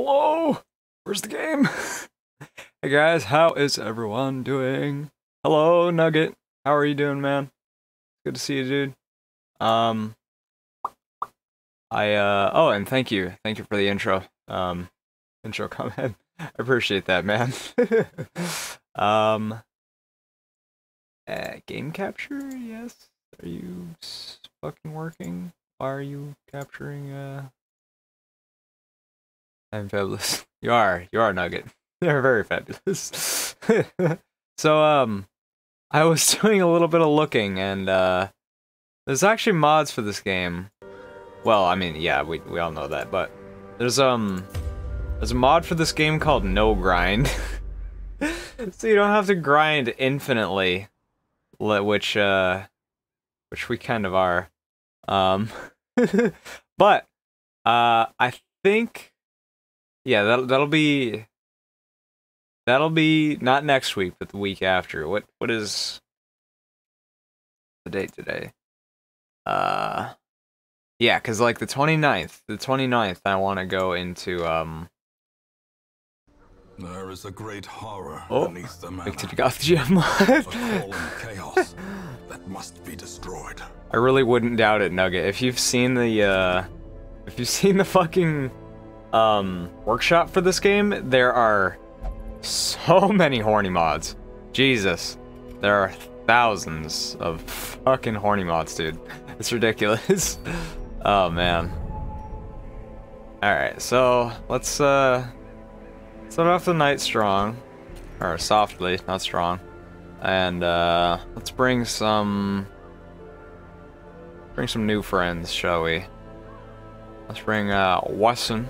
Hello! Where's the game? Hey guys, how is everyone doing? Hello, Nugget. How are you doing, man? Good to see you, dude. Oh, and thank you. Thank you for the intro. Intro comment. I appreciate that, man. Game capture? Yes. Are you fucking working? Are you capturing, I'm fabulous. You are Nugget. You're very fabulous. So, I was doing a little bit of looking, and, there's actually mods for this game. Well, I mean, yeah, we all know that, but there's a mod for this game called No Grind. So you don't have to grind infinitely, which we kind of are. But, I think, yeah, that'll be not next week, but the week after. What is the date today? Yeah, cause like the 29th, I want to go into, There is a great horror beneath the manor. A crawling chaos that must be destroyed. I really wouldn't doubt it, Nugget. If you've seen the, fucking, workshop for this game, there are so many horny mods. Jesus. There are thousands of fucking horny mods, dude. It's ridiculous. Oh, man. Alright, so let's, start off the night strong. Or softly, not strong. And, let's bring some... new friends, shall we? Let's bring, Watson.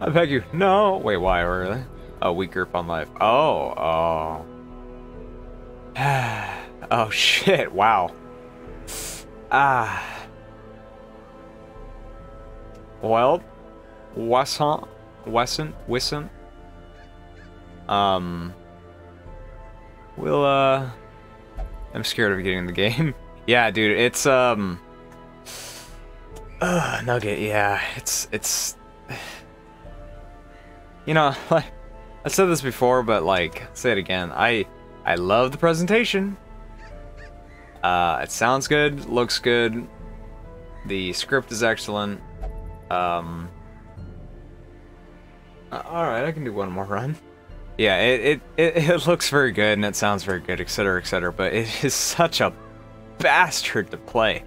I beg you. No! Wait, why? Really? Oh, weak grip on life. Oh, oh. Oh, shit, wow. Ah. Well, Wesson. We'll, I'm scared of getting the game. Yeah, dude, it's, Nugget, yeah, it's... You know, like, I said this before, but, like, I'll say it again. I love the presentation. It sounds good, looks good, the script is excellent. Alright, I can do one more run. Yeah, it looks very good and it sounds very good, etc, etc, but it is such a bastard to play.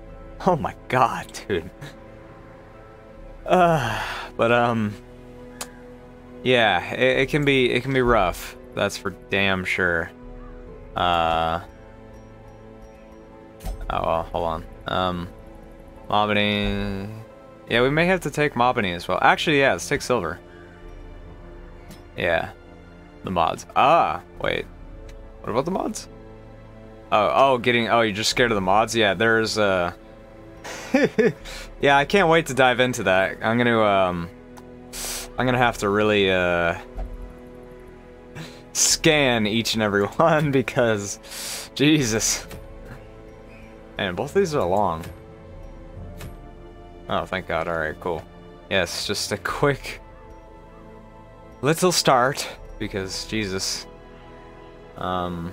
Oh my god, dude. But yeah, it can be rough, that's for damn sure. Oh, well, hold on. Mobony. Yeah, we may have to take Mobony as well. Actually, yeah, let's take Silver. Yeah. The mods. Ah, wait. What about the mods? Oh, you're just scared of the mods? Yeah, there's, yeah, I can't wait to dive into that. I'm gonna have to really, scan each and every one because... Jesus. Man, both these are long. Oh, thank God. Alright, cool. Yes, just a quick little start, because, Jesus. I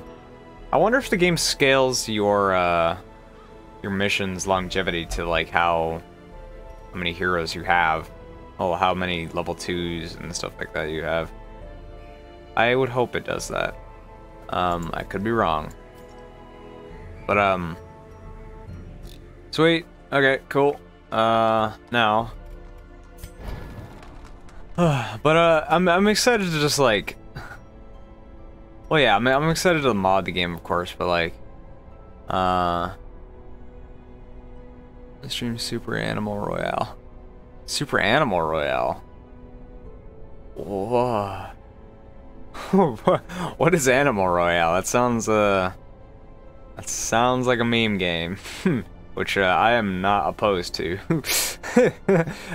wonder if the game scales your mission's longevity to, like, how many heroes you have. Oh, how many level 2s and stuff like that you have. I would hope it does that. I could be wrong. But, sweet. Okay, cool. Now. But, I'm excited to just, like... Well, yeah, I'm excited to mod the game, of course, but, like... Let's stream Super Animal Royale. Super Animal Royale? Whoa. What is Animal Royale? That sounds like a meme game. Which I am not opposed to.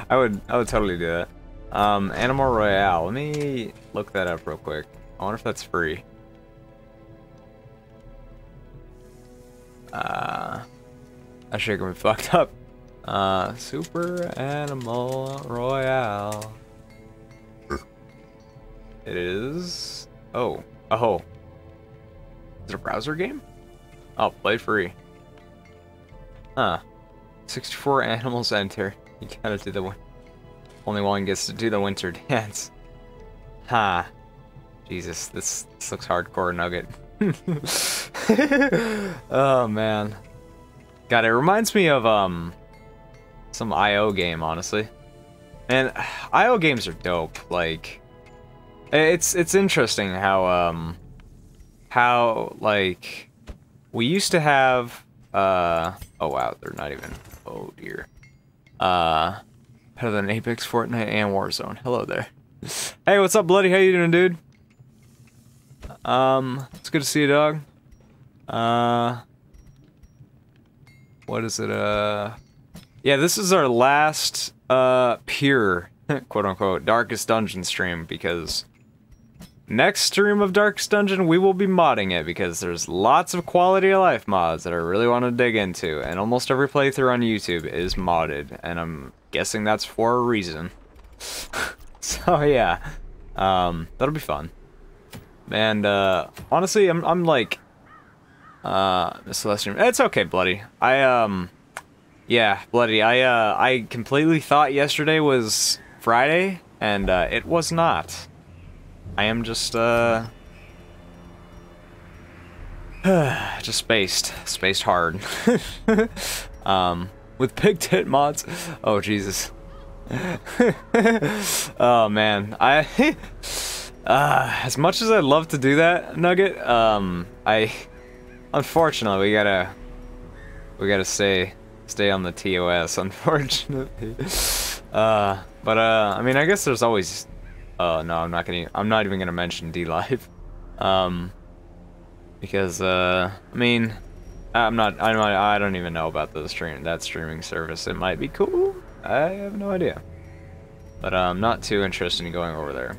I would totally do that. Animal Royale. Let me look that up real quick. I wonder if that's free. That shit can be fucked up. Super Animal Royale. It is... Oh. Oh. Is it a browser game? Oh, play free. Huh. 64 animals enter. You gotta do the one. Only one gets to do the winter dance. Ha. Huh. Jesus, this looks hardcore, Nugget. Oh, man. God, it reminds me of, some I.O. game, honestly. And I.O. games are dope, like... It's interesting how, like... We used to have, oh wow, they're not even, oh dear. Better than Apex, Fortnite, and Warzone. Hello there. Hey, what's up, Bloody? How you doing, dude? It's good to see you, dog. What is it, yeah, this is our last, pure, quote-unquote, Darkest Dungeon stream, because... Next stream of Darkest Dungeon, we will be modding it, because there's lots of quality of life mods that I really want to dig into, and almost every playthrough on YouTube is modded, and I'm guessing that's for a reason. So yeah, that'll be fun. And honestly, I'm like, this last stream, it's okay, Bloody. I completely thought yesterday was Friday, and it was not. I am just, just spaced hard, with pig tit mods. Oh, Jesus. Oh, man. I, as much as I'd love to do that, Nugget, unfortunately, we gotta stay on the TOS, unfortunately. But, I mean, I guess there's always... no, I'm not even gonna mention D-Live. Because, I mean, I don't even know about the streaming service. It might be cool. I have no idea. But, I'm not too interested in going over there.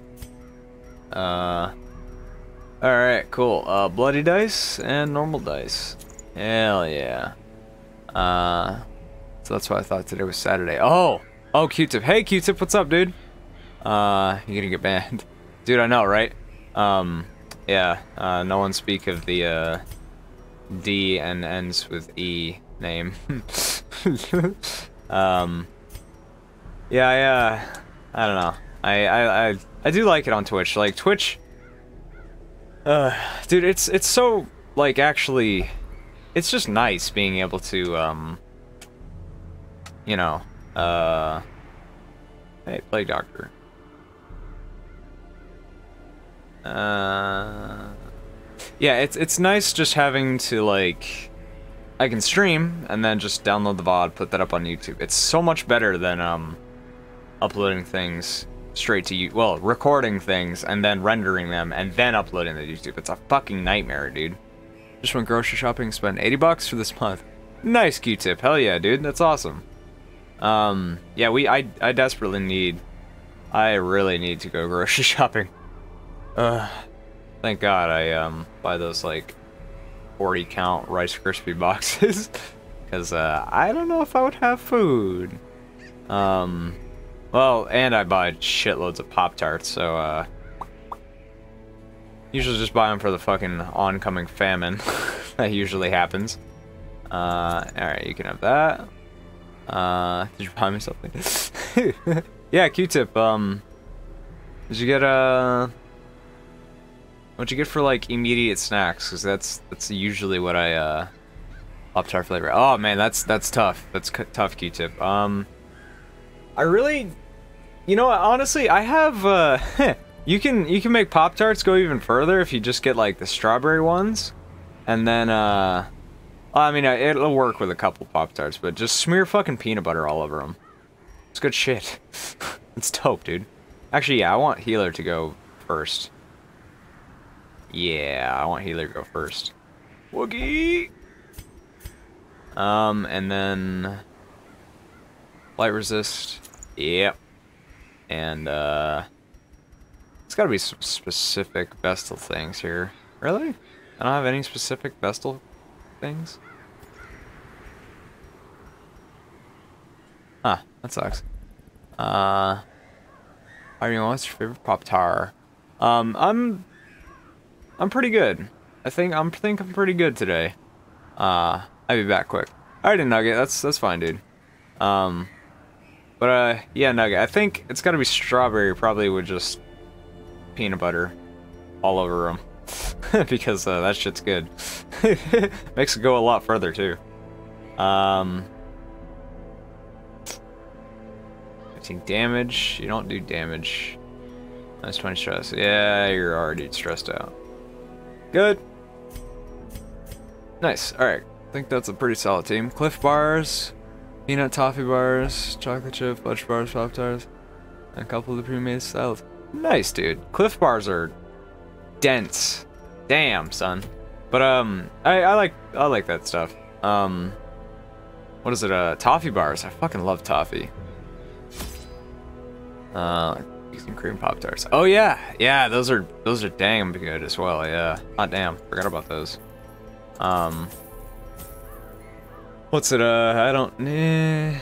Alright, cool. Bloody dice and normal dice. Hell yeah. So that's why I thought today was Saturday. Oh! Oh, Q-Tip. Hey, Q-Tip, what's up, dude? You're gonna get banned. Dude, I know, right? Yeah, no one speak of the, D and ends with E name. Yeah, I don't know. I do like it on Twitch. Like, Twitch... dude, it's so, like, actually... It's just nice being able to, you know, hey, play Doctor. Yeah, it's nice just having to, like, I can stream and then just download the VOD, put that up on YouTube. It's so much better than uploading things straight to you. Well, recording things and then rendering them and then uploading them to YouTube. It's a fucking nightmare, dude. Just went grocery shopping, spent $80 for this month. Nice, Q-Tip. Hell yeah, dude. That's awesome. Yeah, I desperately need. I really need to go grocery shopping. Thank God I, buy those, like, 40-count Rice Krispie boxes, because, I don't know if I would have food. Well, and I buy shitloads of Pop-Tarts, so, usually just buy them for the fucking oncoming famine. That usually happens. Alright, you can have that. Did you buy me something? Yeah, Q-Tip, did you get, what'd you get for, like, immediate snacks? Because that's usually what I, Pop-Tart flavor. Oh, man, that's tough. That's tough, Q-Tip. I really... You know what, honestly, I have, you can make Pop-Tarts go even further if you just get, like, the strawberry ones. And then, I mean, it'll work with a couple Pop-Tarts, but just smear fucking peanut butter all over them. It's good shit. It's dope, dude. Actually, yeah, I want Healer to go first. Yeah, I want Healer to go first. Woogie! And then... Light Resist. Yep. And, It's gotta be some specific Vestal things here. Really? I don't have any specific Vestal things? Huh, that sucks. I mean, what's your favorite Pop-Tart? I'm pretty good. I think I'm pretty good today. I'll be back quick. Alrighty, Nugget, that's fine, dude. But yeah, Nugget, I think it's gotta be strawberry, probably with just peanut butter all over them. Because that shit's good. Makes it go a lot further too. 15 damage. You don't do damage. That's 20 stress. Yeah, you're already stressed out. Good. Nice. All right. I think that's a pretty solid team. Cliff bars, peanut toffee bars, chocolate chip, fudge bars, pop tarts, and a couple of the pre-made salads. Nice, dude. Cliff bars are dense. Damn, son. But I like that stuff. What is it? Toffee bars. I fucking love toffee. Some cream pop tarts. Oh yeah, yeah. Those are damn good as well. Yeah. Hot damn. Forgot about those. What's it? I don't. Eh.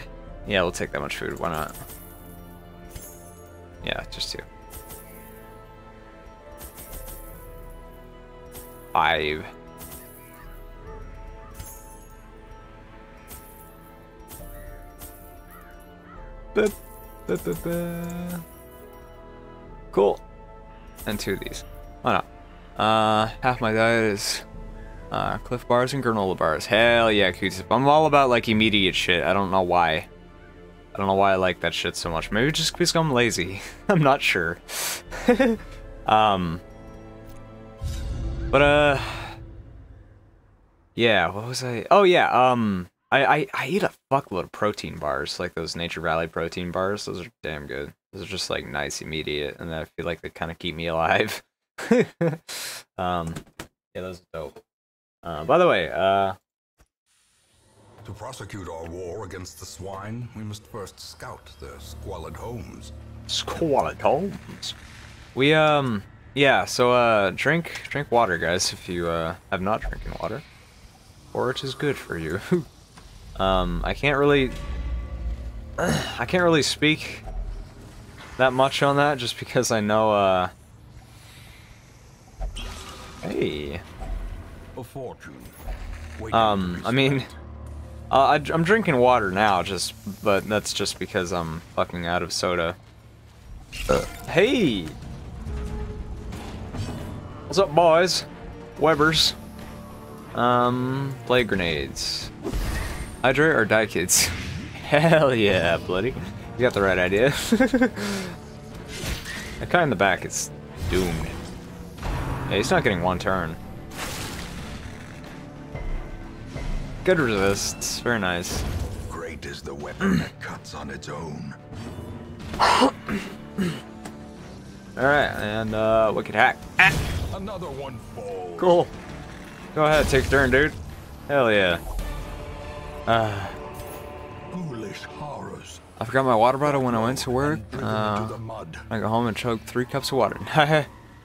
Yeah, we'll take that much food. Why not? Yeah, just 2. 5. Boop. Cool. And 2 of these. Why not? Half my diet is cliff bars and granola bars. Hell yeah, Q-tip. I'm all about like immediate shit. I don't know why. I don't know why I like that shit so much. Maybe just because I'm lazy. I'm not sure. But yeah, what was I? Oh yeah, I eat a fuckload of protein bars, like those Nature Valley protein bars. Those are damn good. Those are just like nice, immediate, and I feel like they kind of keep me alive. Yeah, those are dope. By the way, to prosecute our war against the swine, we must first scout their squalid homes. Squalid homes. We yeah. So drink water, guys. If you have not drinking water. Or it is good for you. I can't really speak that much on that just because I know hey, a fortune. I mean I'm drinking water now just but that's just because I'm fucking out of soda. Hey. What's up, boys? Webbers. Play grenades. Hydrate or die, kids. Hell yeah, bloody. You got the right idea. That guy in the back is doomed. Yeah, he's not getting one turn. Good resists. Very nice. Great is the weapon that cuts on its own. Alright, and wicked hack. Ah! Another one falls. Cool. Go ahead, take a turn, dude. Hell yeah. Foolish horrors. I forgot my water bottle when I went to work. I go home and chug 3 cups of water.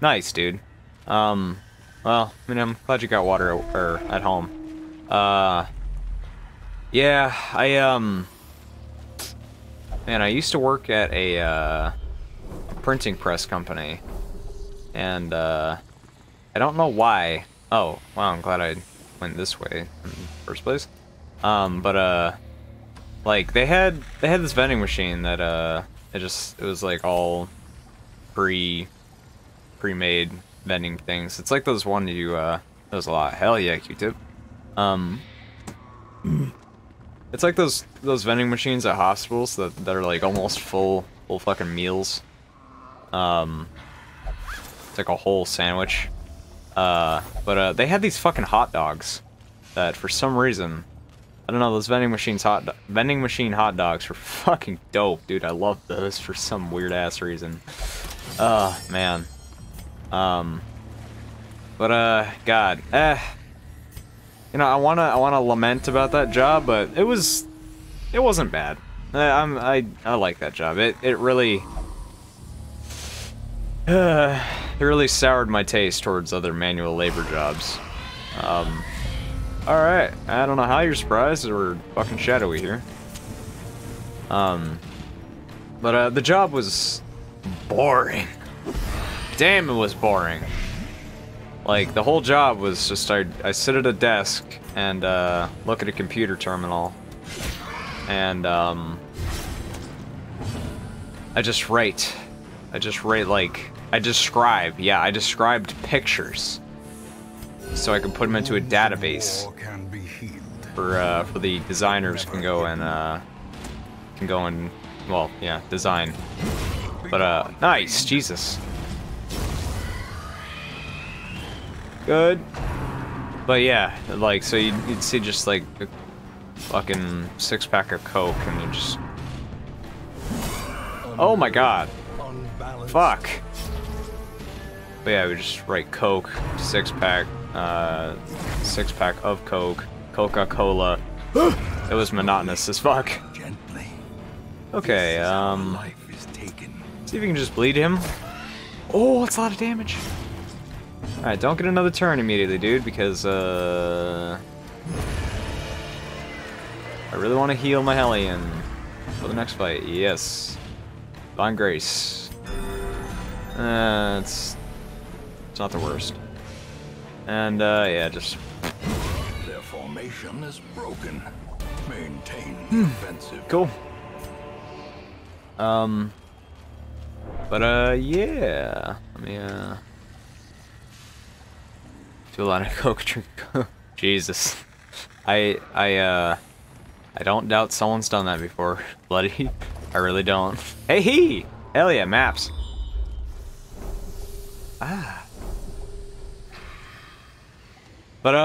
Nice, dude. Well, I mean, I'm glad you got water at home. Yeah, I used to work at a printing press company, and I don't know why. Oh, wow, I'm glad I went this way in the first place. Like, they had this vending machine that, it was, like, all pre-made vending things. It's like those one you, that was a lot. Hell yeah, Q-tip. It's like those vending machines at hospitals that are, like, almost full fucking meals. It's like a whole sandwich. They had these fucking hot dogs that, for some reason, I don't know, those vending machine hot dogs were fucking dope, dude. I love those for some weird-ass reason. Oh, man. God. You know, I wanna lament about that job, but it wasn't bad. I like that job. It really... it really soured my taste towards other manual labor jobs. Alright, I don't know how you're surprised we're fucking shadowy here. The job was boring. damn, it was boring. Like, the whole job was just, I sit at a desk and look at a computer terminal. And I just write. I describe. Yeah, I described pictures. So I can put them into a database for the designers can go and, well, yeah, design. But nice, Jesus. Good. But yeah, like, so you'd see just like a fucking six-pack of Coke and you just... Oh my god. Fuck. But yeah, we just write Coke, six-pack of Coke, Coca-Cola. It was monotonous as fuck. Okay, see if we can just bleed him. Oh, that's a lot of damage. Alright, don't get another turn immediately, dude, because, I really want to heal my Hellion for the next fight. Yes. Divine Grace. It's not the worst. And, yeah, just... Their formation is broken. Maintain defensive. Cool. But, yeah. Let me, do a lot of Coke drink. Jesus. I don't doubt someone's done that before. Bloody. I really don't. Hey, he! Hell yeah, maps. Ah. But,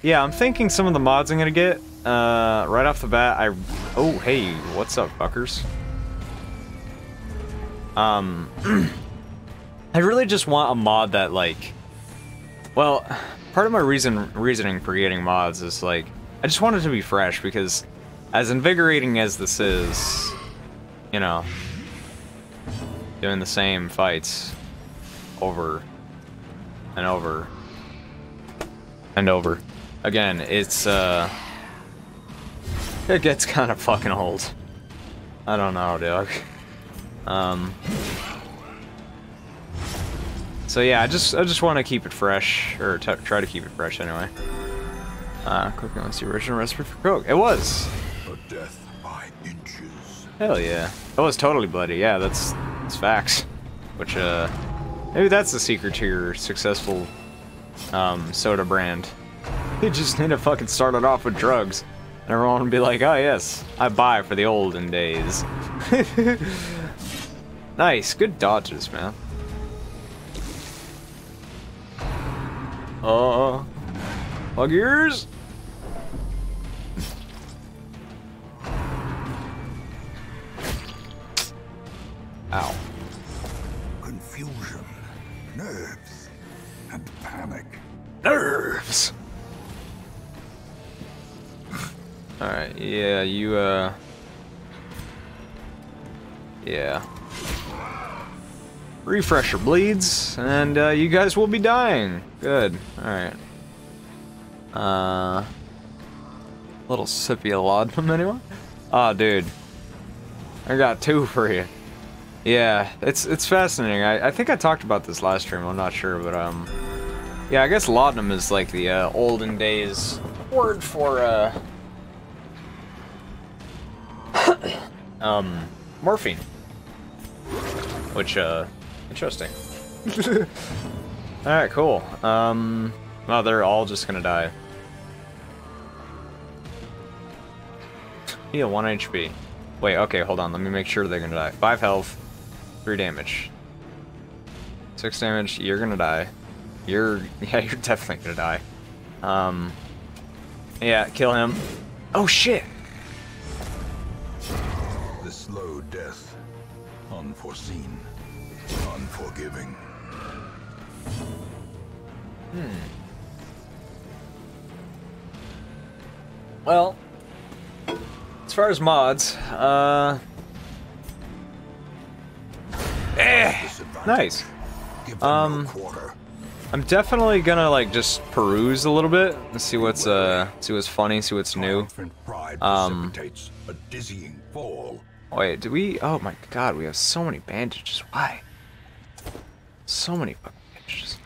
yeah, I'm thinking some of the mods I'm gonna get, right off the bat, oh, hey, what's up, fuckers? I really just want a mod that, like, well, part of my reasoning for getting mods is, like, I just want it to be fresh, because as invigorating as this is, you know, doing the same fights over and over and over again, it's it gets kind of fucking old. I don't know, dog. So yeah, I just want to keep it fresh, or try to keep it fresh anyway. Cooking on the original recipe for Coke. It was. A death by inches. Hell yeah, that was totally bloody. Yeah, that's facts. Which maybe that's the secret to your successful soda brand. You just need to fucking start it off with drugs, and everyone would be like, "Oh yes, I buy for the olden days." Nice, good dodges, man. Buggers. Ow. Confusion, nerves, and panic. Nerves. All right. Yeah, you. Yeah. Refresher bleeds, and you guys will be dying. Good. All right. Little sippy of laudanum, anyone? Ah, oh, dude. I got two for you. Yeah, it's fascinating. I think I talked about this last stream, I'm not sure, but yeah, I guess laudanum is like the olden days word for morphine. Which interesting. Alright, cool. Well, they're all just gonna die. Yeah, 1 HP. Wait, okay, hold on. Let me make sure they're gonna die. 5 health, 3 damage. 6 damage, you're gonna die. Yeah, you're definitely gonna die. Yeah, kill him. Oh, shit! The slow death. Unforeseen. Unforgiving. Well... as far as mods, nice. I'm definitely gonna like just peruse a little bit and see what's funny, see what's new. Wait, do we? Oh my god, we have so many bandages. Why? So many fucking pictures.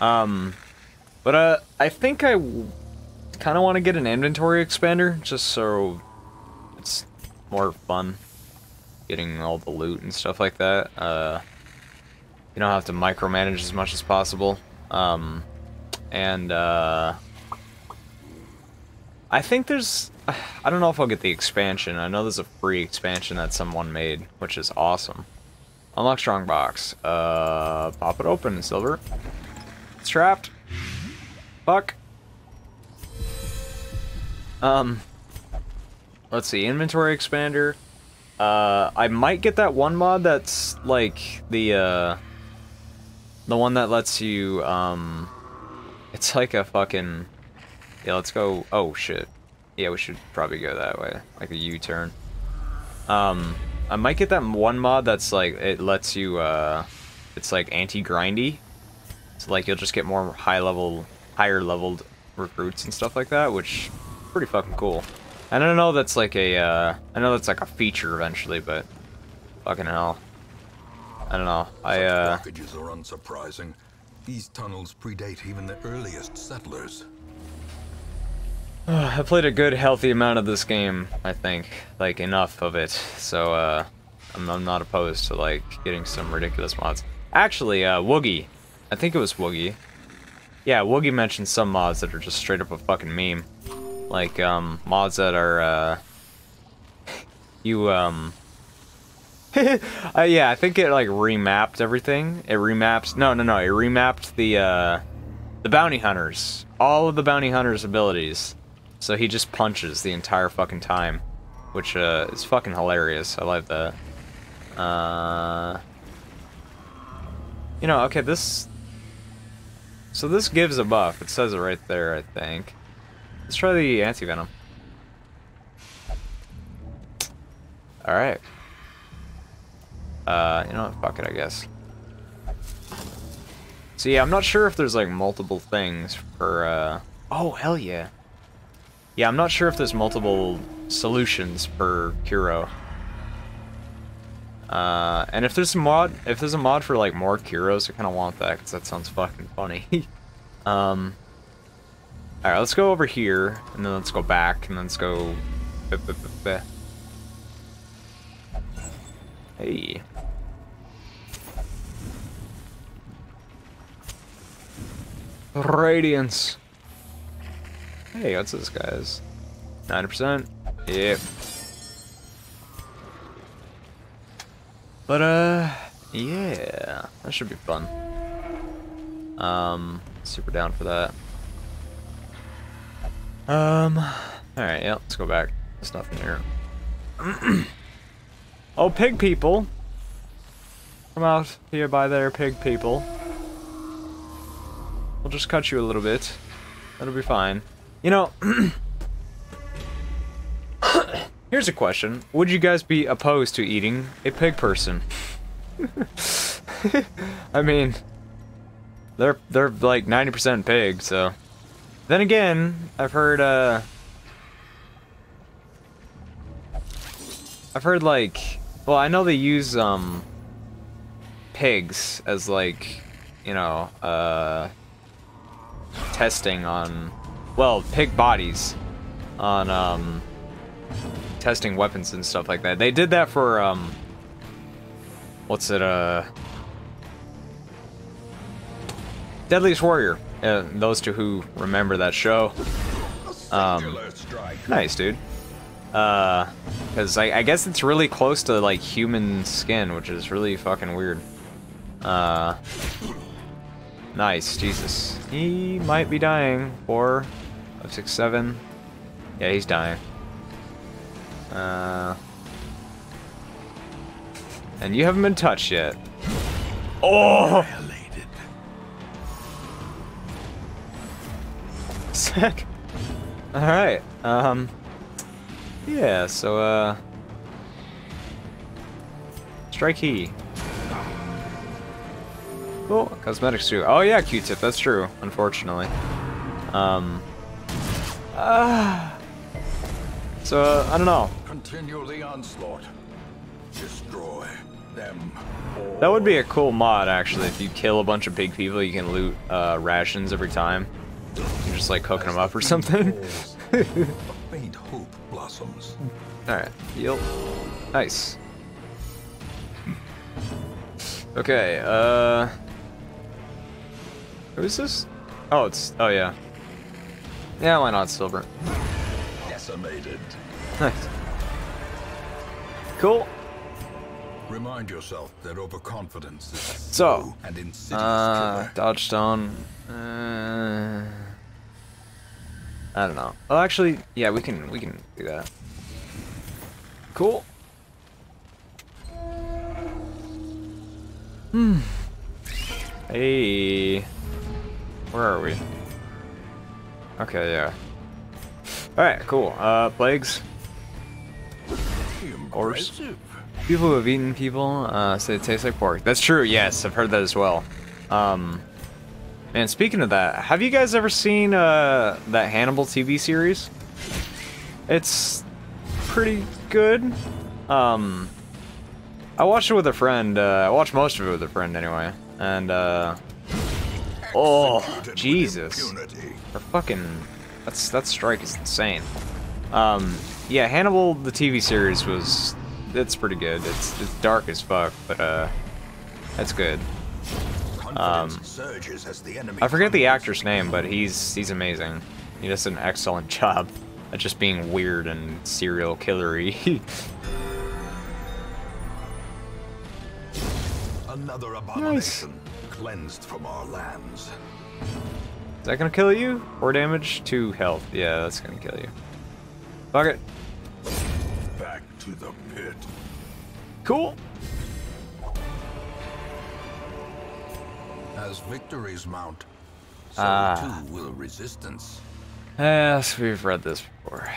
But I think I kind of want to get an inventory expander just so it's more fun getting all the loot and stuff like that. You don't have to micromanage as much as possible. And I think there's, I don't know if I'll get the expansion. I know there's a free expansion that someone made, which is awesome. Unlock Strongbox. Pop it open, Silver. It's trapped. Fuck. Let's see, inventory expander. I might get that one mod that's like the one that lets you, it's like a fucking, yeah, let's go, oh shit. Yeah, we should probably go that way, like a U-turn. I might get that one mod that's like, it lets you, it's like anti-grindy. So like, you'll just get more higher leveled recruits and stuff like that, which is pretty fucking cool. And I don't know that's like a, I know that's like a feature eventually, but fucking hell. I don't know, Such blockages are unsurprising. These tunnels predate even the earliest settlers. I played a good, healthy amount of this game, I think. Like, enough of it. So, I'm not opposed to, like, getting some ridiculous mods. Actually, Woogie. I think it was Woogie. Yeah, Woogie mentioned some mods that are just straight up a fucking meme. Like, mods that are, yeah, I think it, like, remapped everything. It remaps... No, it remapped the bounty hunters. All of the bounty hunters' abilities. So he just punches the entire fucking time, which is fucking hilarious. I like that. You know, okay, this... So this gives a buff. It says it right there, I think. Let's try the anti-venom. Alright. You know what? Fuck it, I guess. So yeah, I'm not sure if there's, like, multiple things for, Oh, hell yeah. Yeah, I'm not sure if there's multiple solutions per Kuro. And if there's a mod, for like more Kuros, I kind of want that because that sounds fucking funny. All right, let's go over here, and then let's go back, and then let's go. Hey. Radiance. Hey, what's this, guys? 90%? Yep. But, yeah. That should be fun. Super down for that. Alright, yeah, let's go back. There's nothing here. Oh, pig people! Come out here by there, pig people. We'll just cut you a little bit. That'll be fine. You know, here's a question. Would you guys be opposed to eating a pig person? I mean, they're like 90% pig, so. Then again, I've heard like, well, I know they use pigs as like, you know, testing on, well, pig bodies on testing weapons and stuff like that. They did that for what's it, Deadliest Warrior. Those two who remember that show. Nice, dude. Because I guess it's really close to like human skin, which is really fucking weird. Nice, Jesus. He might be dying. 4 of 6, 7. Yeah, he's dying. And you haven't been touched yet. Oh! Sick. Alright, yeah, so, strike key. Cool, cosmetics too. Oh yeah, Q-tip, that's true, unfortunately. So I don't know. Continue the onslaught. Destroy them. That would be a cool mod, actually. If you kill a bunch of big people, you can loot rations every time. You're just like hooking them up or something. A faint hope blossoms. All right. Yep. Nice. Okay. Who is this? Oh, it's. Oh yeah. Yeah, why not silver? Decimated. Nice. Cool. Remind yourself that overconfidence is so and insidious. Dodgestone. I don't know. Oh, actually, yeah, we can do that. Cool. Hmm. Hey. Where are we? Okay, yeah. Alright, cool. Plagues. Horse. People who have eaten people say it tastes like pork. That's true, yes, I've heard that as well. And speaking of that, have you guys ever seen that Hannibal TV series? It's pretty good. I watched it with a friend. I watched most of it with a friend anyway. And oh, Jesus. Her fucking that strike is insane. Yeah, Hannibal the TV series was it's pretty good. It's dark as fuck, but that's good. I forget the actor's name, but he's amazing. He does an excellent job at just being weird and serial killery. Another abomination cleansed from our lands. Is that gonna kill you? Or damage to health? Yeah, that's gonna kill you. Fuck it. Back to the pit. Cool. As victories mount, so too will resistance. Yes, we've read this before.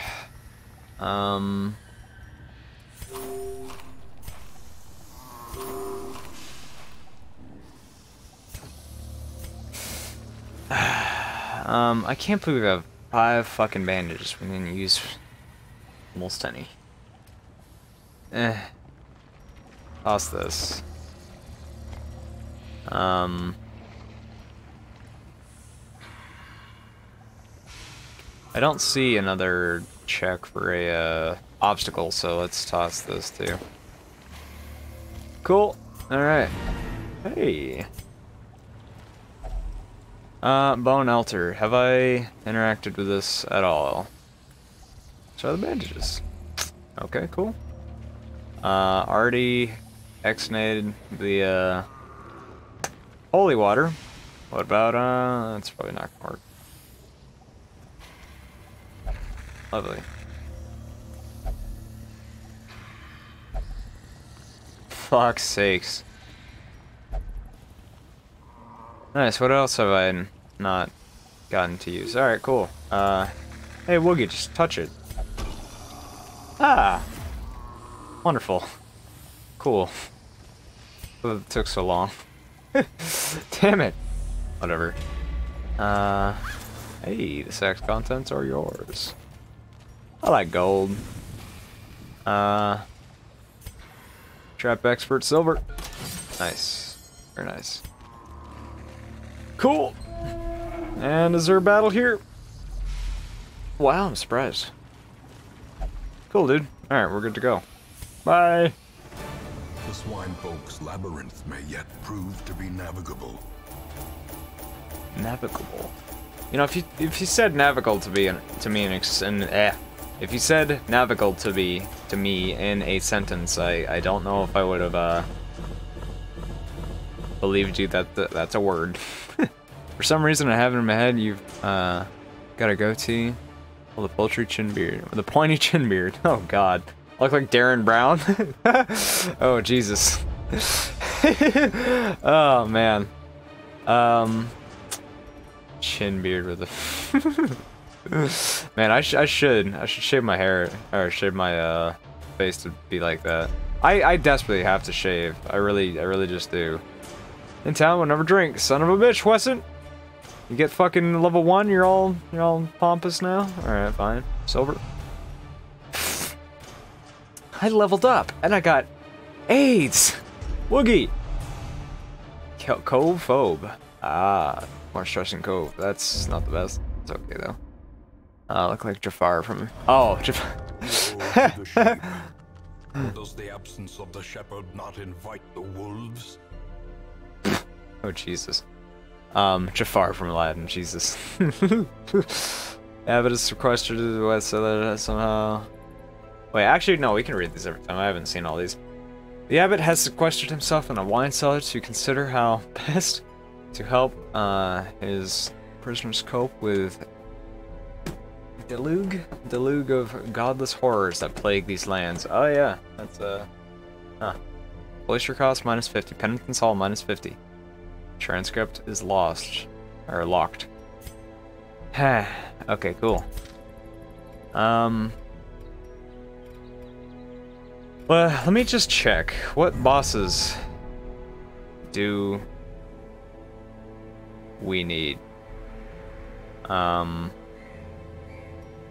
I can't believe I have 5 fucking bandages. We didn't use almost any. Toss this. I don't see another check for a obstacle, so let's toss this too. Cool. All right. Hey. Bone altar. Have I interacted with this at all? Show the bandages. Okay, cool. Already exonated the holy water. What about that's probably not gonna work. Lovely. Fuck's sakes. Nice, what else have I not gotten to use? Alright, cool. Hey Woogie, just touch it. Ah! Wonderful. Cool. It took so long. Damn it! Whatever. Hey, the sex contents are yours. I like gold. Trap expert silver. Nice. Very nice. Cool! And is there a battle here? Wow, I'm surprised. Cool, dude. Alright, we're good to go. Bye! The swine folk's labyrinth may yet prove to be navigable. Navigable? You know, if you said navigable to me in a sentence, I don't know if I would have believed you that that's a word. For some reason, I have it in my head. You've got a goatee, well, the poultry chin beard, the pointy chin beard. Oh God, I look like Darren Brown. Oh Jesus. Oh man. Chin beard with a. Man, I should shave my hair or shave my face to be like that. I desperately have to shave. I really just do. In town, we'll never drink. Son of a bitch, Wesson. You get fucking level 1. You're all pompous now. All right, fine. Silver. I leveled up and I got AIDS. Woogie! Cove phobe. Ah, more stress in Cove. That's not the best. It's okay though. I look like Jafar from. Oh, Jafar. Does the absence of the shepherd not invite the wolves? Oh Jesus. Jafar from Aladdin. Jesus. Abbott is sequestered to the west somehow. Wait, actually, no, we can read these every time. I haven't seen all these. The abbot has sequestered himself in a wine cellar to consider how best to help his prisoners cope with deluge of godless horrors that plague these lands. Oh yeah, that's huh. Cloister cost -50, penitence hall -50. Transcript is lost or locked. Okay, cool. Well, let me just check. What bosses do we need? Let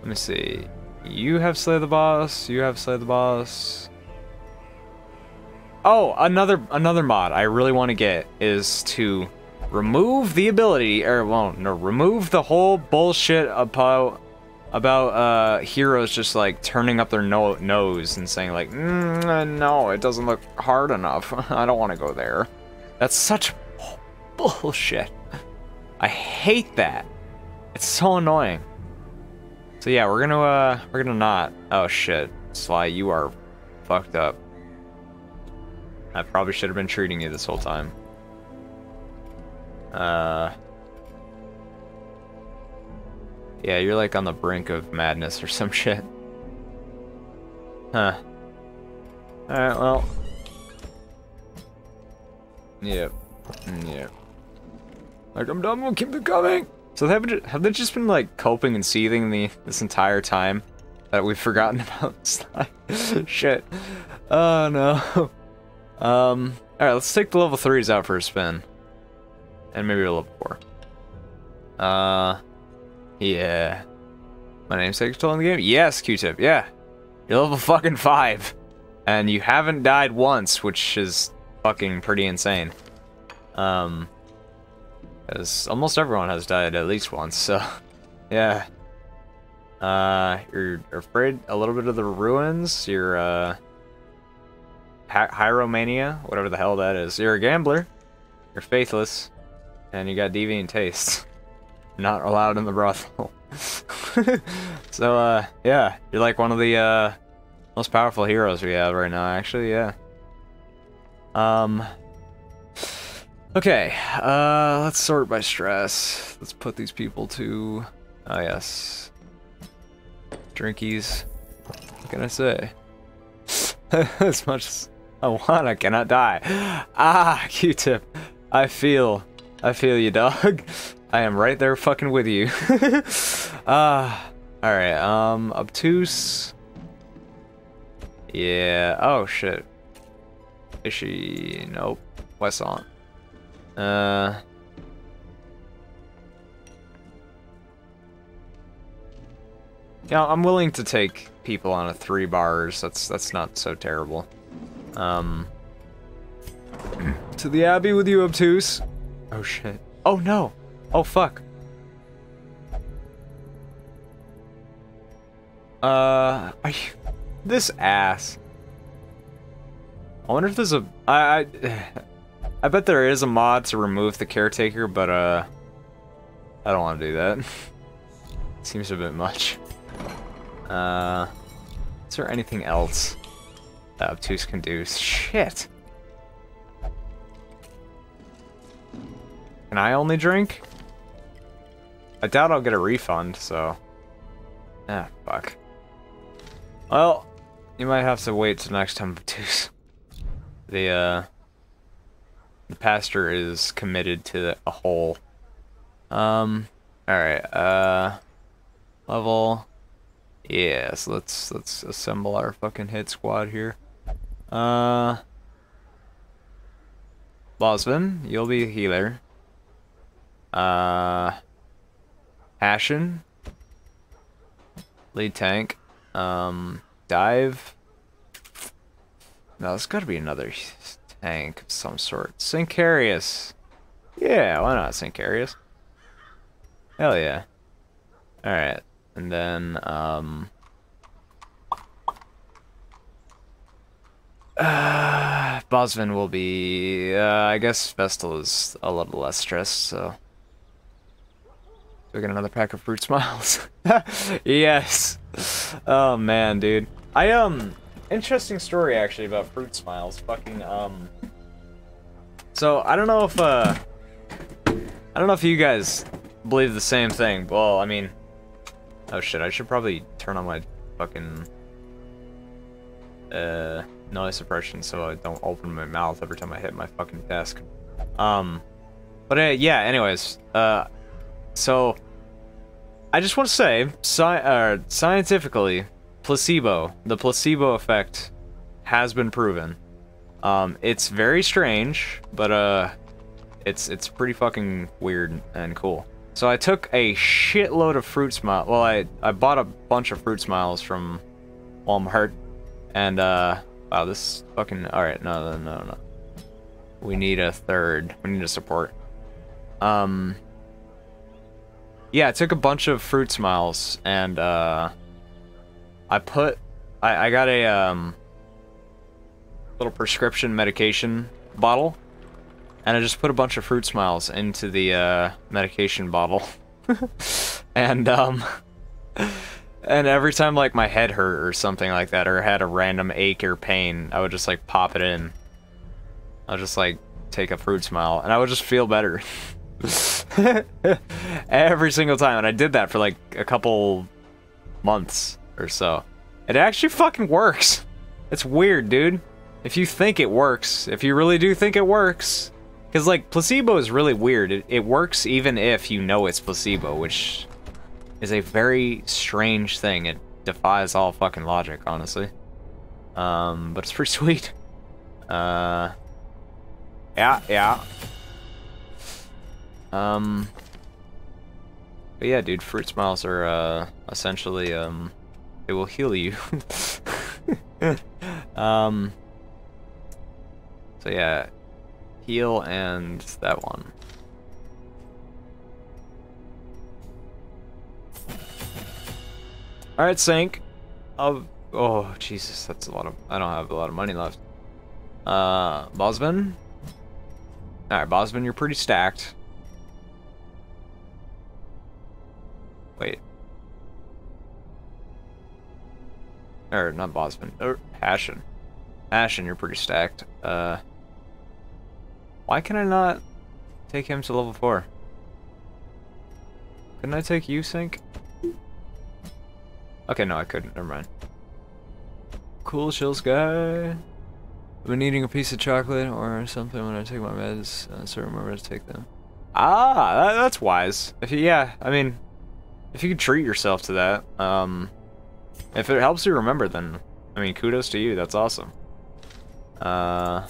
me see. You have slayed the boss. You have slayed the boss. Oh, another mod I really want to get is to remove the ability, or well, no, remove the whole bullshit about heroes just like turning up their nose and saying like, no, it doesn't look hard enough. I don't want to go there. That's such bullshit. I hate that. It's so annoying. So yeah, we're gonna not. Oh shit, Sly, you are fucked up. I probably should have been treating you this whole time. Yeah, you're like on the brink of madness or some shit. Huh. Alright, well. Yep. Yep. Like, I'm done, we'll keep them coming! So have they just been like coping and seething this entire time that we've forgotten about Sly? Shit. Oh no. Alright, let's take the level 3s out for a spin. And maybe a level 4. Yeah. My namesake's still in the game? Yes, Q-Tip, yeah. You're level fucking 5. And you haven't died once, which is fucking pretty insane. Because almost everyone has died at least once, so... Yeah. You're afraid a little bit of the ruins. You're, Pyromania, whatever the hell that is. You're a gambler. You're faithless. And you got deviant tastes. Not allowed in the brothel. So, yeah. You're like one of the, most powerful heroes we have right now, actually, yeah. Okay. Let's sort by stress. Let's put these people to... Oh, yes. Drinkies. What can I say? As much as I want, I cannot die. Ah, Q-Tip. I feel you, dog. I am right there fucking with you. Alright, obtuse. Yeah, oh shit. Is she? Nope. West on. Yeah, I'm willing to take people on a 3 bars. That's not so terrible. To the Abbey with you, obtuse. Oh shit. Oh no. Oh fuck. Are you... This ass. I wonder if there's a... I bet there is a mod to remove the caretaker, but I don't want to do that. Seems a bit much. Is there anything else that obtuse can do? Shit. Can I only drink? I doubt I'll get a refund, so... Ah, fuck. Well, you might have to wait till next time, obtuse. The pastor is committed to a hole. Alright, level... Yeah, so let's assemble our fucking hit squad here. Bosvin, you'll be a healer. Ashen, lead tank, dive. No, there's gotta be another tank of some sort. Sincarius. Yeah, why not Sincarius? Hell yeah. Alright, and then, Bosvin will be, I guess Vestal is a little less stressed, so... Do we get another pack of Fruit Smiles? Yes! Oh man, dude. Interesting story actually about Fruit Smiles, fucking, So, I don't know if you guys believe the same thing. Well, I mean... Oh shit, I should probably turn on my fucking... noise suppression so I don't open my mouth every time I hit my fucking desk. But yeah, anyways, so, I just want to say, scientifically, the placebo effect has been proven. It's very strange, but it's pretty fucking weird and cool. So I took a shitload of Fruit Smiles. Well, I bought a bunch of Fruit Smiles from Walmart, and wow, this fucking alright. No. We need a third. We need a support. Yeah, I took a bunch of Fruit Smiles, and, I got a, little prescription medication bottle, and I just put a bunch of Fruit Smiles into the, medication bottle. And, and every time, like, my head hurt or something like that, or had a random ache or pain, I would just, like, pop it in. I would just, like, take a Fruit Smile, and I would just feel better. Every single time, and I did that for like a couple months or so. It actually fucking works. It's weird, dude. If you think it works, if you really do think it works, because like placebo is really weird. It works even if you know it's placebo, which is a very strange thing. It defies all fucking logic, honestly. But it's pretty sweet. Yeah. But yeah, dude, Fruit Smiles are, essentially, they will heal you. So yeah, heal and that one. Alright, Sync. Oh, Jesus, that's a lot of, I don't have a lot of money left. Bosvin? Alright, Bosvin, you're pretty stacked. Wait. Or, not Bosman. Or, Ashen. Ashen, you're pretty stacked. Why can I not take him to level 4? Couldn't I take you, Sync? Okay, no, I couldn't. Never mind. Cool chills guy. I've been eating a piece of chocolate or something when I take my meds, so remember to take them. Ah, that's wise. If you, yeah, I mean... If you could treat yourself to that, if it helps you remember, then, I mean, kudos to you, that's awesome. My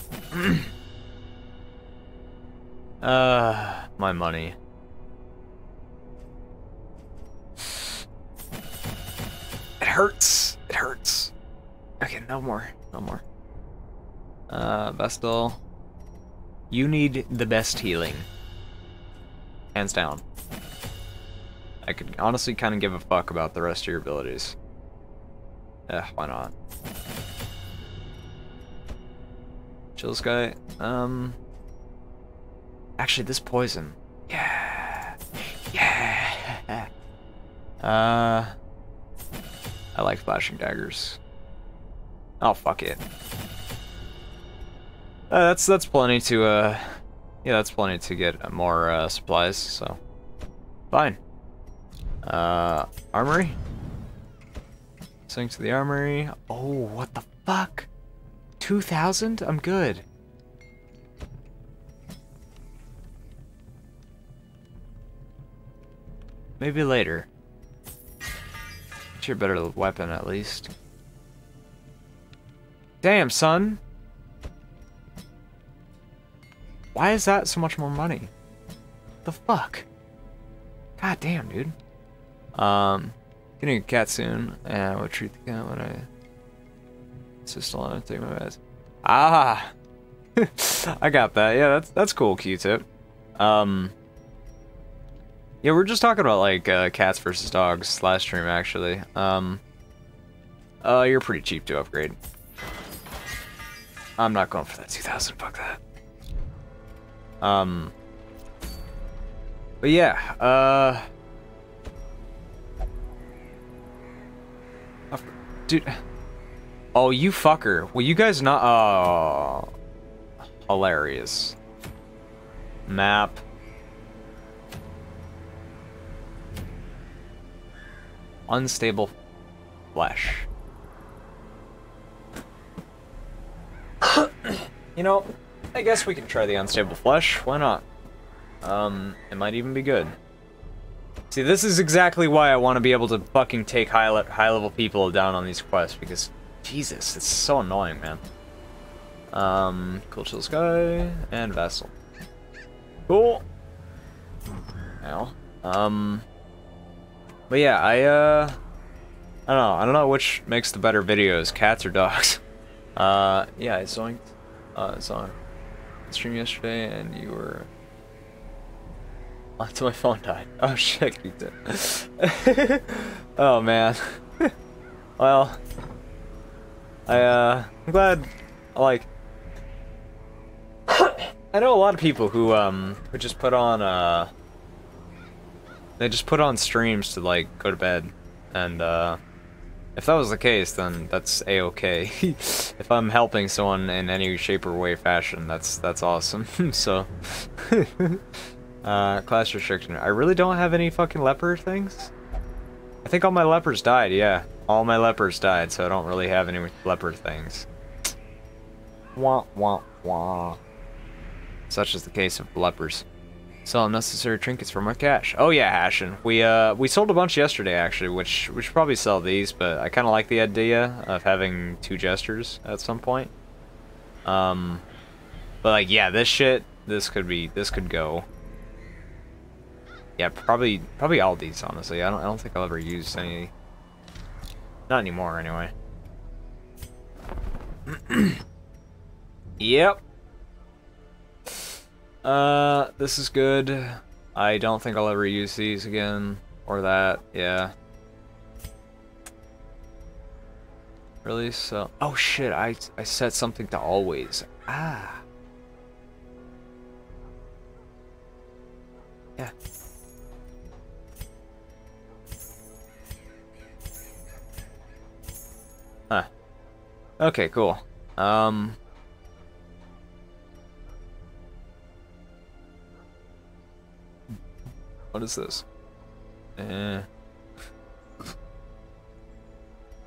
money. It hurts! It hurts! Okay, no more. Vestal, you need the best healing. Hands down. I could honestly kind of give a fuck about the rest of your abilities. Why not? Chill Sky. Actually, this poison. Yeah. Yeah. I like flashing daggers. Oh, fuck it. That's plenty to, yeah, that's plenty to get more, supplies, so. Fine. Armory? Sync to the armory. Oh, what the fuck? 2,000? I'm good. Maybe later. Get your better weapon, at least. Damn, son! Why is that so much more money? The fuck? God damn, dude. Getting a cat soon, and I would treat the cat when I insist on it, take my meds. Ah! I got that. Yeah, that's cool, Q-Tip. Yeah, we're just talking about like cats versus dogs last stream actually. You're pretty cheap to upgrade. I'm not going for that 2,000. Fuck that. But yeah. Dude. Oh, you fucker. Will you guys not? Oh. Hilarious. Map. Unstable flesh. You know, I guess we can try the unstable flesh. Why not? It might even be good. See, this is exactly why I want to be able to fucking take high level people down on these quests, because Jesus, it's so annoying, man. Cool Chill Sky, and Vessel. Cool. Now, but yeah, I don't know which makes the better videos, cats or dogs. Yeah, I zoinked. It's on stream yesterday, and you were until my phone died. Oh shit, you did. Oh man. Well, I'm glad. I know a lot of people who just put on they just put on streams to like go to bed, and if that was the case, then that's a-okay. If I'm helping someone in any shape or way, fashion, that's awesome. So, class restriction. I really don't have any fucking leopard things. I think all my leopards died. Yeah, all my leopards died, so I don't really have any leopard things. Wah, wah, wah. Such is the case of lepers. Sell unnecessary trinkets for more cash. Oh yeah, Ashen. We sold a bunch yesterday actually, which we should probably sell these, but I kinda like the idea of having two jesters at some point. But like yeah, this shit, this could go. Yeah, probably all these honestly. I don't think I'll ever use any, not anymore anyway. Yep. This is good. I don't think I'll ever use these again, or that, yeah. Really, so... Oh shit, I set something to always. Ah. Yeah. Huh. Okay, cool. What is this? Alright,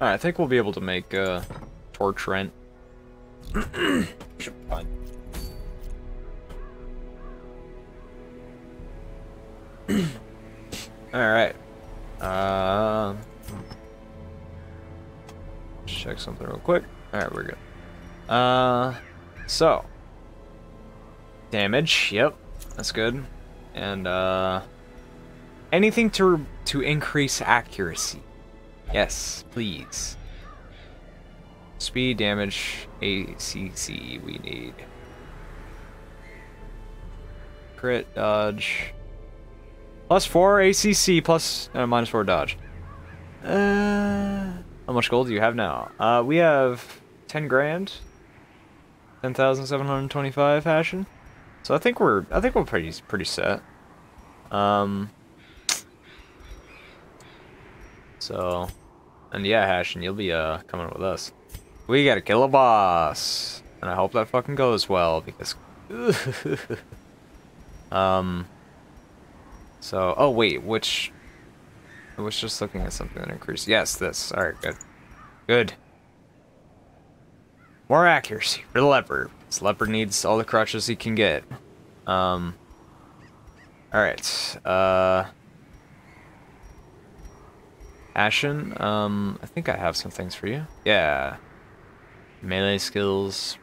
I think we'll be able to make torch rent. Alright. Check something real quick. Alright, we're good. So damage, yep, that's good. And anything to increase accuracy. Yes, please. Speed, damage, ACC we need. Crit, dodge. Plus 4 ACC, plus, minus 4 dodge. How much gold do you have now? We have 10 grand. 10,725 fashion. So I think we're pretty set. So, and yeah, Hashin, you'll be coming with us. We gotta kill a boss, and I hope that fucking goes well because. So, oh wait, which I was just looking at something that increased. Yes, this. All right, good, good. More accuracy for the leopard. This leopard needs all the crutches he can get. All right. Ashen, I think I have some things for you. Yeah. Melee skills.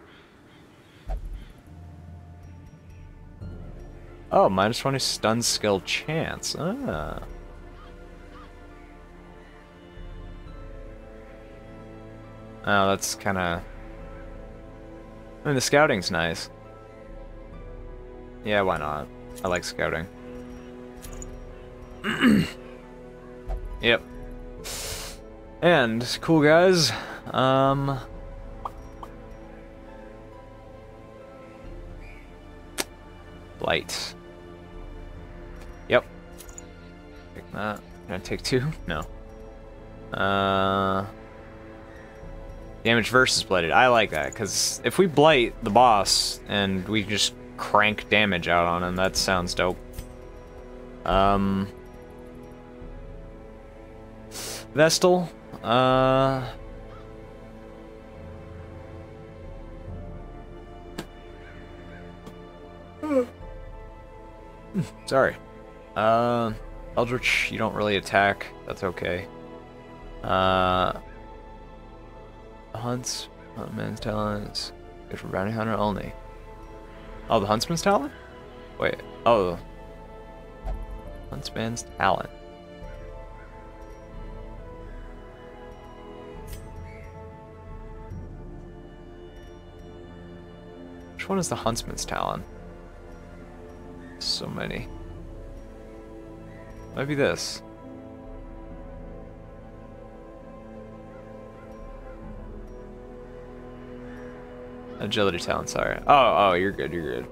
Oh, minus 20 stun skill chance. Ah. Oh, that's kind of... I mean, the scouting's nice. Yeah, why not? I like scouting. Yep. And, cool guys, Blight. Yep. Take that. Can I take two? No. Damage versus blighted. I like that, because if we blight the boss and we just crank damage out on him, that sounds dope. Vestal. Sorry. Eldritch, you don't really attack. That's okay. Hunts, Huntsman's Talents. Good for Bounty Hunter only. Oh, the Huntsman's Talent? Wait. Oh. Huntsman's Talent. Which one is the Huntsman's Talent? So many. Might be this. Agility talent, sorry. Oh, you're good, you're good.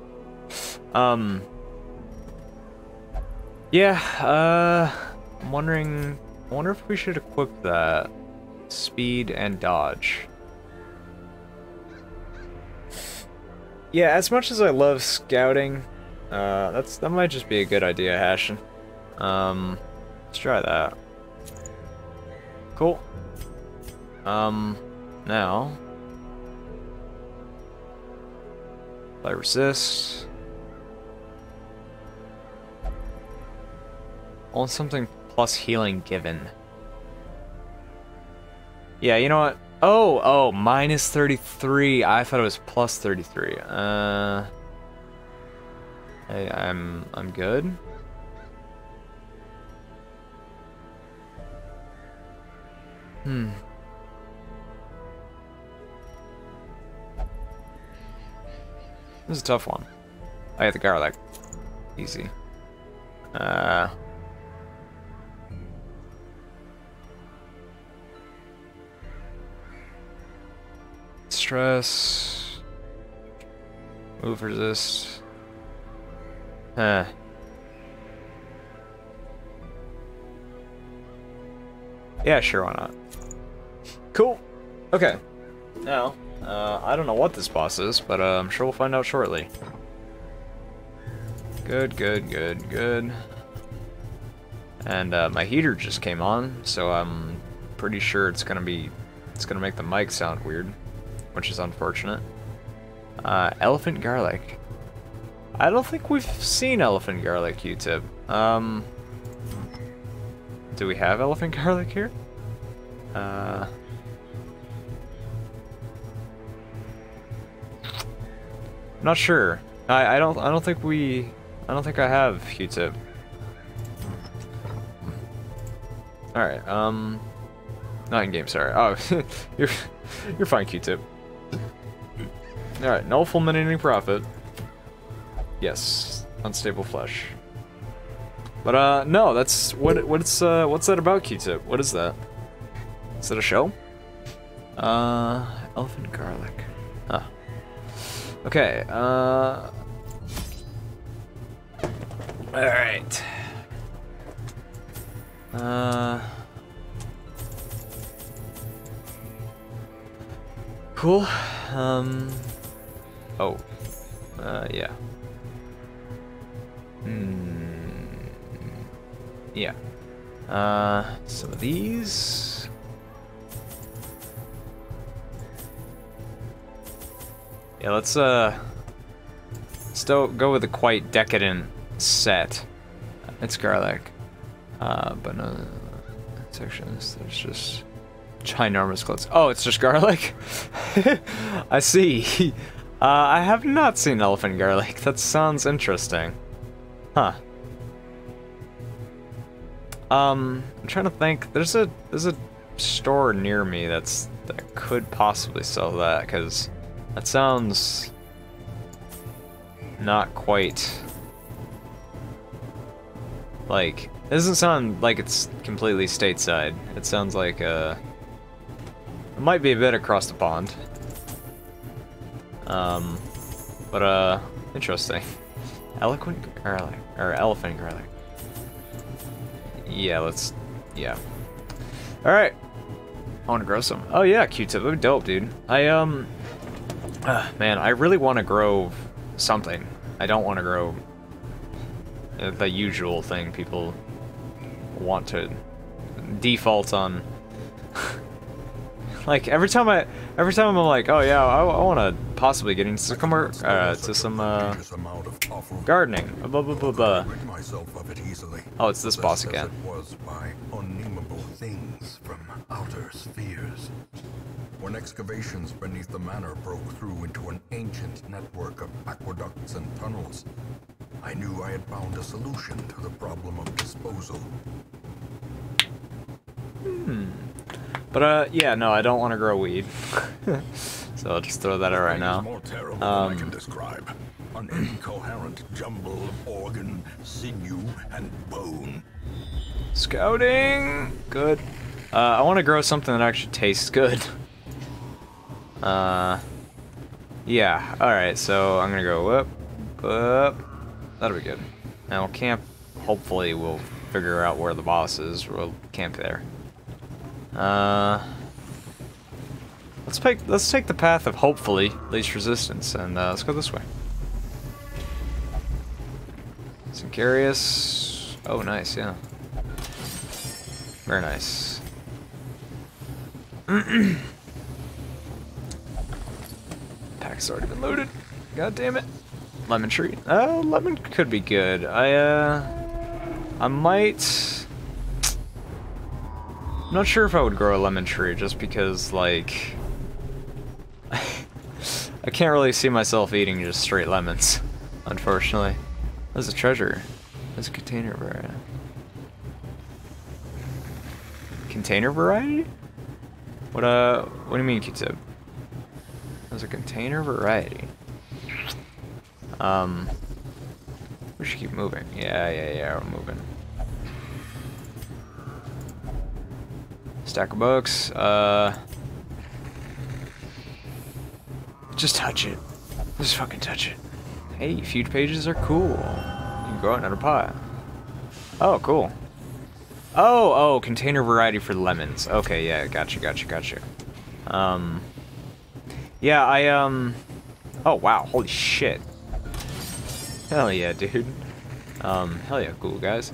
Yeah, I'm wondering... I wonder if we should equip that. Speed and dodge. Yeah, as much as I love scouting, that might just be a good idea, Hashin. Let's try that. Cool. Now... I resist. On something plus healing given. Yeah, you know what? Oh, minus 33. I thought it was plus 33. I'm good. This is a tough one. I got the garlic. Easy. Stress. Move resist. Huh. Yeah, sure, why not? Cool. Okay. Now. I don't know what this boss is, but I'm sure we'll find out shortly. Good. And my heater just came on, so I'm pretty sure it's gonna make the mic sound weird, which is unfortunate. Elephant garlic. I don't think we've seen elephant garlic Q-tip. Do we have elephant garlic here? Not sure. I don't think I have Q-tip. All right. Not in game. Sorry. Oh, you're fine, Q-tip. All right. Null fulminating profit. Yes. Unstable flesh. But no. That's what's that about, Q-tip? What is that? Is that a show? Elephant garlic. Huh. Okay, alright. Cool. Yeah. Yeah. Some of these. Yeah, let's go with a quite decadent set. It's garlic, but no sections. There's just ginormous clothes. Oh, it's just garlic. I see. I have not seen elephant garlic. That sounds interesting, huh? I'm trying to think. There's a store near me that could possibly sell that, because. That sounds not quite like, it doesn't sound like it's completely stateside. It sounds like it might be a bit across the pond. But interesting. Eloquent garlic or elephant garlic. Yeah, let's, yeah. All right. I want to grow some. Oh yeah, Q-tip. That'd be dope, dude. Man, I really want to grow something. I don't want to grow the usual thing people want to default on. Like every time I'm like, oh yeah, I want to possibly get into some gardening. Blah, blah, blah, blah. Oh, it's this boss again. When excavations beneath the manor broke through into an ancient network of aqueducts and tunnels, I knew I had found a solution to the problem of disposal. But yeah, no, I don't want to grow weed. So I'll just throw that out right now. More terrible than I can describe. An incoherent jumble of organ, sinew, and bone. Scouting! Good. I want to grow something that actually tastes good. Yeah, alright, so I'm gonna go up, up. That'll be good. And we'll camp, hopefully we'll figure out where the boss is. We'll camp there. Let's take the path of hopefully least resistance, and let's go this way. Sincarius. Oh, nice, yeah. Very nice. Pack's already been loaded. God damn it. Lemon tree. Oh, lemon could be good. I might. I'm not sure if I would grow a lemon tree, just because, like, I can't really see myself eating just straight lemons, unfortunately. That's a treasure. That's a container variety. Container variety? What do you mean, Q-tip? That's a container variety. We should keep moving. Yeah, we're moving. Stack of books, just touch it. Just fucking touch it. Hey, feud pages are cool. You can go out another pile. Oh, cool. Oh, container variety for lemons. Okay, yeah, gotcha. Yeah, oh, wow, holy shit. Hell yeah, dude. Hell yeah, cool, guys.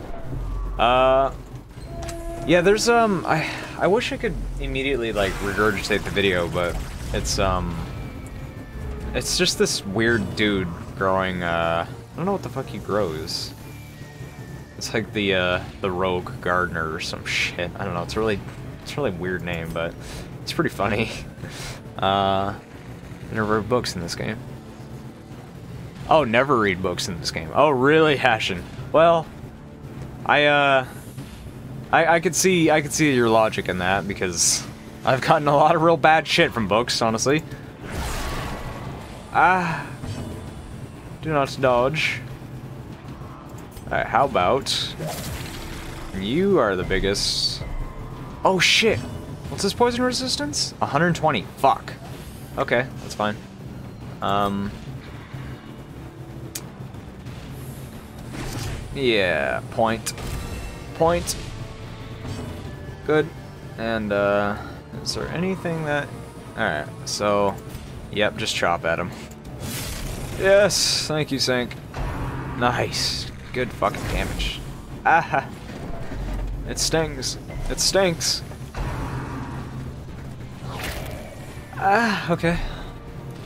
Yeah, there's, I wish I could immediately, like, regurgitate the video, but it's just this weird dude growing, I don't know what the fuck he grows. It's like the rogue gardener or some shit. I don't know, it's a really weird name, but it's pretty funny. Never read books in this game. Oh, never read books in this game. Oh, really, Hashin? Well, I could see your logic in that, because I've gotten a lot of real bad shit from books, honestly. Do not dodge. Alright, how about you are the biggest. Oh shit! What's this poison resistance? 120. Fuck. Okay, that's fine. Yeah. Point. Good. And, is there anything that... Alright, so... Yep, just chop at him. Yes! Thank you, Sank. Nice. Good fucking damage. Aha! It stinks! Ah, okay.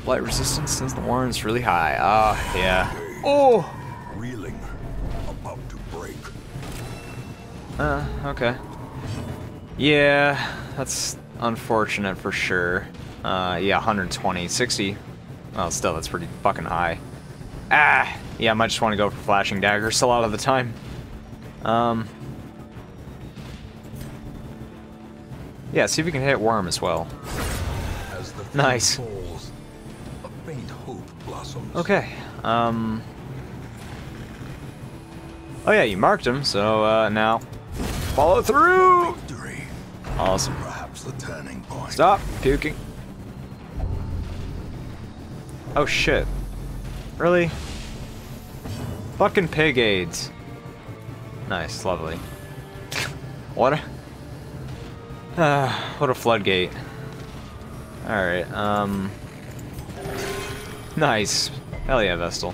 Blight resistance since the warren's really high. Ah, yeah. Oh! Reeling. About to break. Okay. Yeah, that's unfortunate for sure. Yeah, 120, 60. Well, still, that's pretty fucking high. Yeah, I might just want to go for flashing daggers a lot of the time. Yeah, see if you can hit worm as well. Nice. Falls, a Okay. Oh yeah, you marked him, so now follow through. Awesome. Perhaps the turning point. Stop puking. Oh shit. Really? Fucking pig aids. Nice, lovely. What a floodgate. Alright, nice. Hell yeah, Vestal.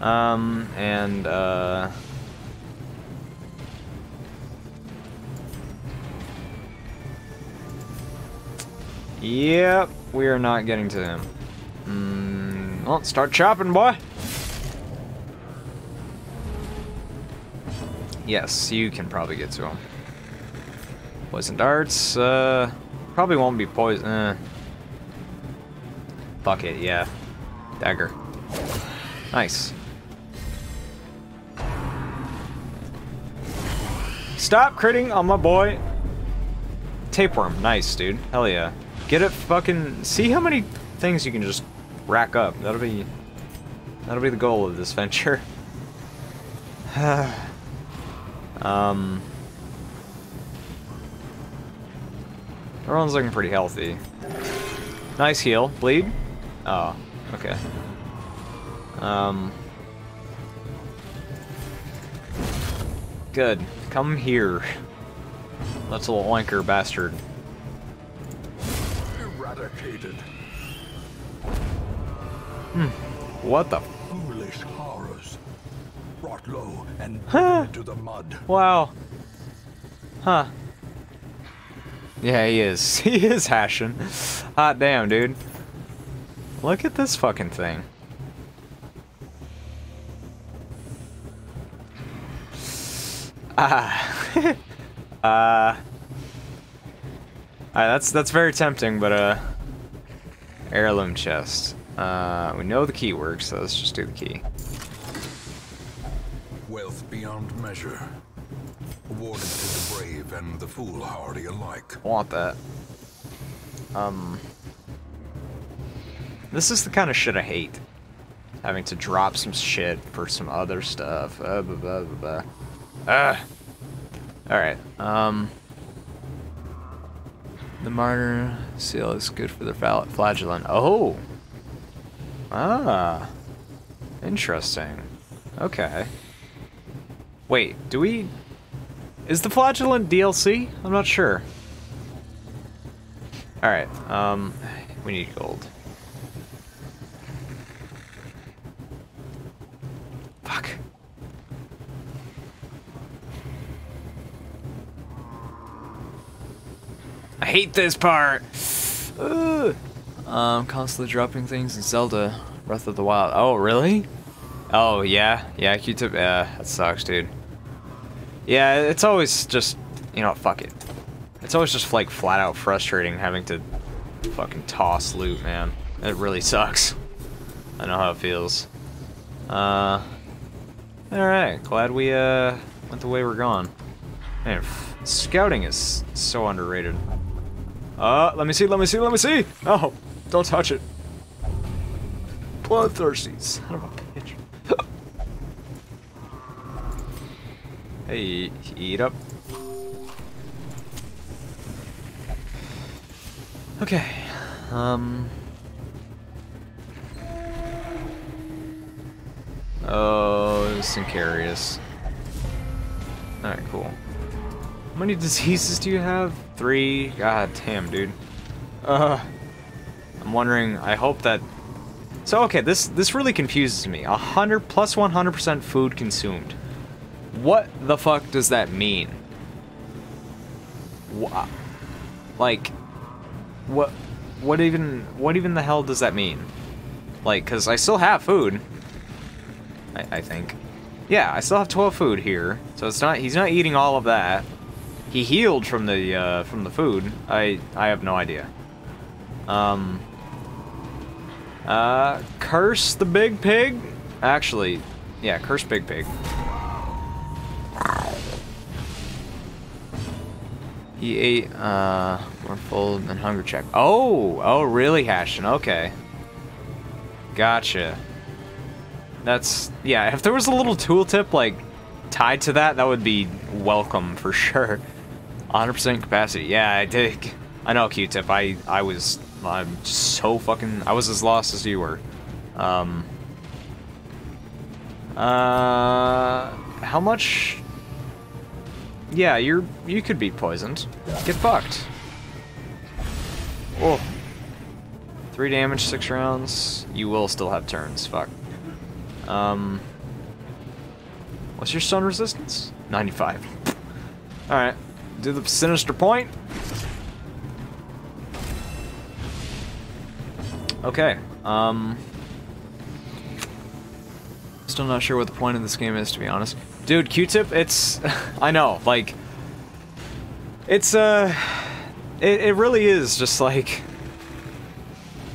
And, yep, we are not getting to him. Well, start chopping, boy! Yes, you can probably get to him. Poison darts, probably won't be poison, Fuck it, yeah. Dagger. Nice. Stop critting on my boy! Tapeworm, nice, dude. Hell yeah. Get it fucking... See how many things you can just rack up. That'll be the goal of this venture. Everyone's looking pretty healthy. Nice heal. Bleed? Oh, okay. Good. Come here. That's a little wanker bastard. Eradicated. What the foolish horrors brought low and into the mud. Wow. Huh. Yeah, he is. He is hashing. Hot damn, dude. Look at this fucking thing. Ah. That's very tempting, but heirloom chest. We know the key works, so let's just do the key. Wealth beyond measure. Awarded to the brave and the foolhardy alike. I want that. This is the kind of shit I hate. Having to drop some shit for some other stuff. Alright, the martyr seal is good for their flagellant. Oh! Ah. Interesting. Okay. Wait, do we... Is the flagellant DLC? I'm not sure. Alright, we need gold. Fuck. I hate this part! Ugh. Constantly dropping things in Zelda: Breath of the Wild. Oh, really? Oh, yeah. Yeah, Q-tip. Yeah, that sucks, dude. Yeah, it's always just... You know, fuck it. It's always just, like, flat-out frustrating having to fucking toss loot, man. It really sucks. I know how it feels. Alright, glad we, went the way we're going. Man, scouting is so underrated. Let me see! Oh, don't touch it. Bloodthirsty son of a bitch. Hey, eat up. Okay, oh, Sincarius. Alright, cool. How many diseases do you have? 3? God damn, dude. I'm wondering, I hope that... So, okay, this really confuses me. 100 plus 100% food consumed. What the fuck does that mean? What? Like, what even the hell does that mean? Like, because I still have food. I think. Yeah, I still have 12 food here, so it's not, he's not eating all of that. He healed from the food. I have no idea. Curse the big pig? Actually, yeah, curse big pig. He ate, more full than hunger check. Oh! Oh, really, Hashin, okay. Gotcha. That's, yeah, if there was a little tooltip, like, tied to that, that would be welcome for sure. 100% capacity. Yeah, I did. I know, Q-Tip. I'm so fucking, I was as lost as you were. How much? Yeah, you could be poisoned. Get fucked. Oh. 3 damage, 6 rounds. You will still have turns. Fuck. What's your stun resistance? 95. Alright. Do the sinister point. Okay. Still not sure what the point of this game is, to be honest. Dude, Q-Tip, it's... I know, like... It's, It really is just, like...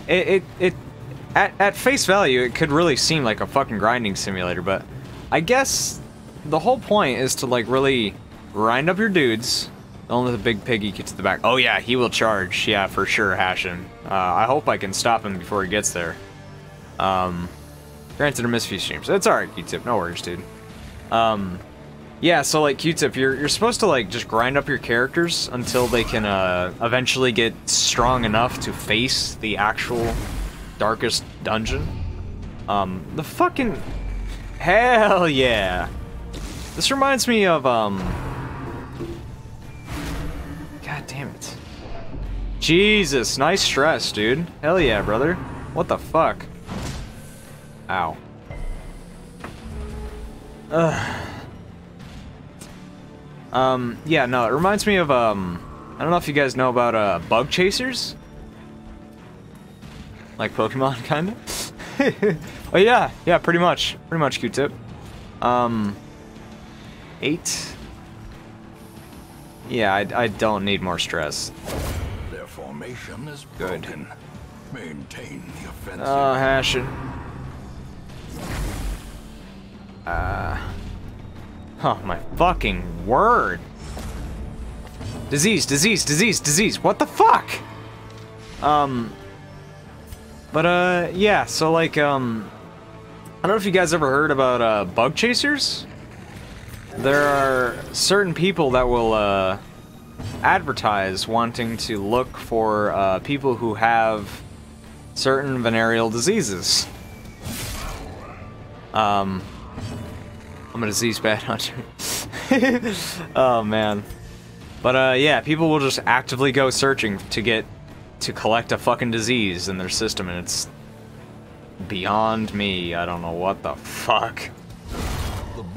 At face value, it could really seem like a fucking grinding simulator, but I guess the whole point is to, like, really grind up your dudes. Only the big piggy gets to the back. Oh, yeah, he will charge. Yeah, for sure, hash him. I hope I can stop him before he gets there. Granted, I missed a few streams. It's alright, Q-Tip. No worries, dude. Yeah, so, like, Q-Tip, you're supposed to, like, just grind up your characters until they can, eventually get strong enough to face the actual Darkest Dungeon. The fucking... Hell yeah! This reminds me of, God damn it. Jesus, nice stress, dude. Hell yeah, brother. What the fuck? Ow. Ugh. Yeah, no, it reminds me of, I don't know if you guys know about, bug chasers? Like Pokemon, kinda? Oh, yeah, yeah, pretty much. Pretty much, Q-Tip. 8. Yeah, I don't need more stress. Their formation is good. Broken. Maintain the offensive. Oh, hash it. Oh, my fucking word. Disease, disease, disease, disease. What the fuck? But, yeah, so, like, I don't know if you guys ever heard about, bug chasers? There are certain people that will, advertise wanting to look for, people who have certain venereal diseases. I'm a disease bad hunter. Oh, man. But, yeah, people will just actively go searching to get... to collect a fucking disease in their system, and it's beyond me. I don't know what the fuck.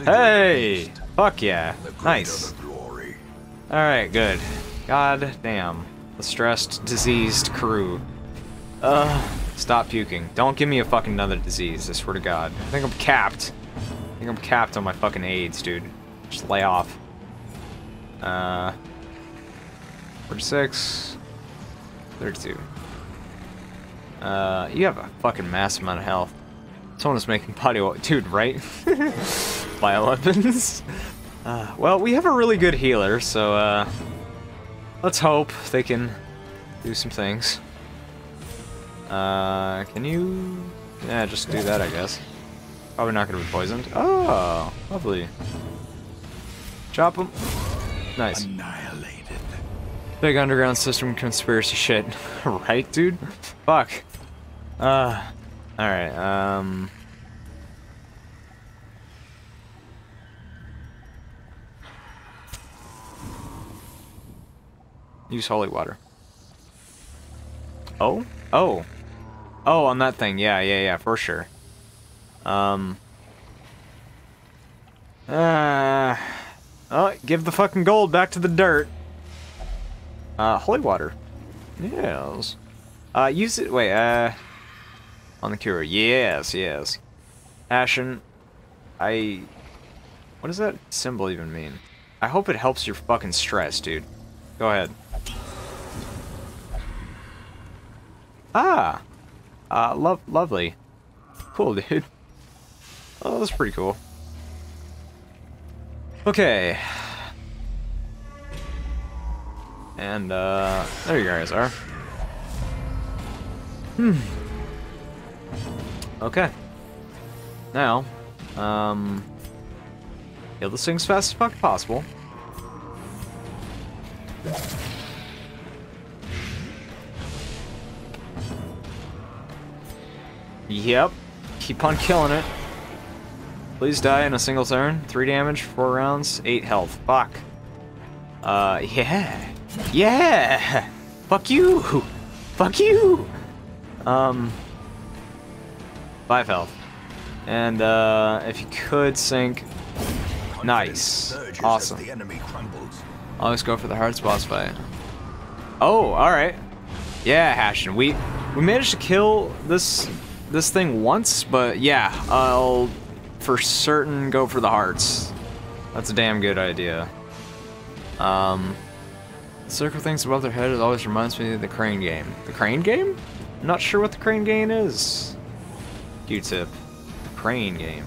Hey! Fuck yeah. Nice. Alright, good. God damn. The stressed, diseased crew. Stop puking. Don't give me a fucking another disease, I swear to God. I think I'm capped. I think I'm capped on my fucking AIDS, dude. Just lay off. 46... 32. You have a fucking massive amount of health. Someone is making body wall, dude, right? Bioweapons. Well, we have a really good healer, so let's hope they can do some things. Can you? Yeah, just do that, I guess. Probably not gonna be poisoned. Oh, lovely. Chop him. Nice. Big underground system conspiracy shit. Right, dude? Fuck. Alright, Use holy water. Oh? Oh. Oh, on that thing. Yeah, yeah, yeah, for sure. Oh, give the fucking gold back to the dirt. Holy water. Yes. Use it. Wait, on the cure. Yes, yes. Ashen. What does that symbol even mean? I hope it helps your fucking stress, dude. Go ahead. Ah! Lovely. Cool, dude. Oh, that's pretty cool. Okay. And, there you guys are. Okay. Now, kill this thing as fast as fuck possible. Yep. Keep on killing it. Please die in a single turn. 3 damage, 4 rounds, 8 health. Fuck. Yeah. Yeah! Fuck you! Fuck you! 5 health. And, if you could sink... Nice. Awesome. I'll just go for the hardest boss fight. Oh, alright. Yeah, Hashin. We managed to kill this thing once, but yeah, I'll for certain go for the hearts. That's a damn good idea. The circle things above their head, it always reminds me of the crane game. The crane game? I'm not sure what the crane game is. Q-tip. The crane game.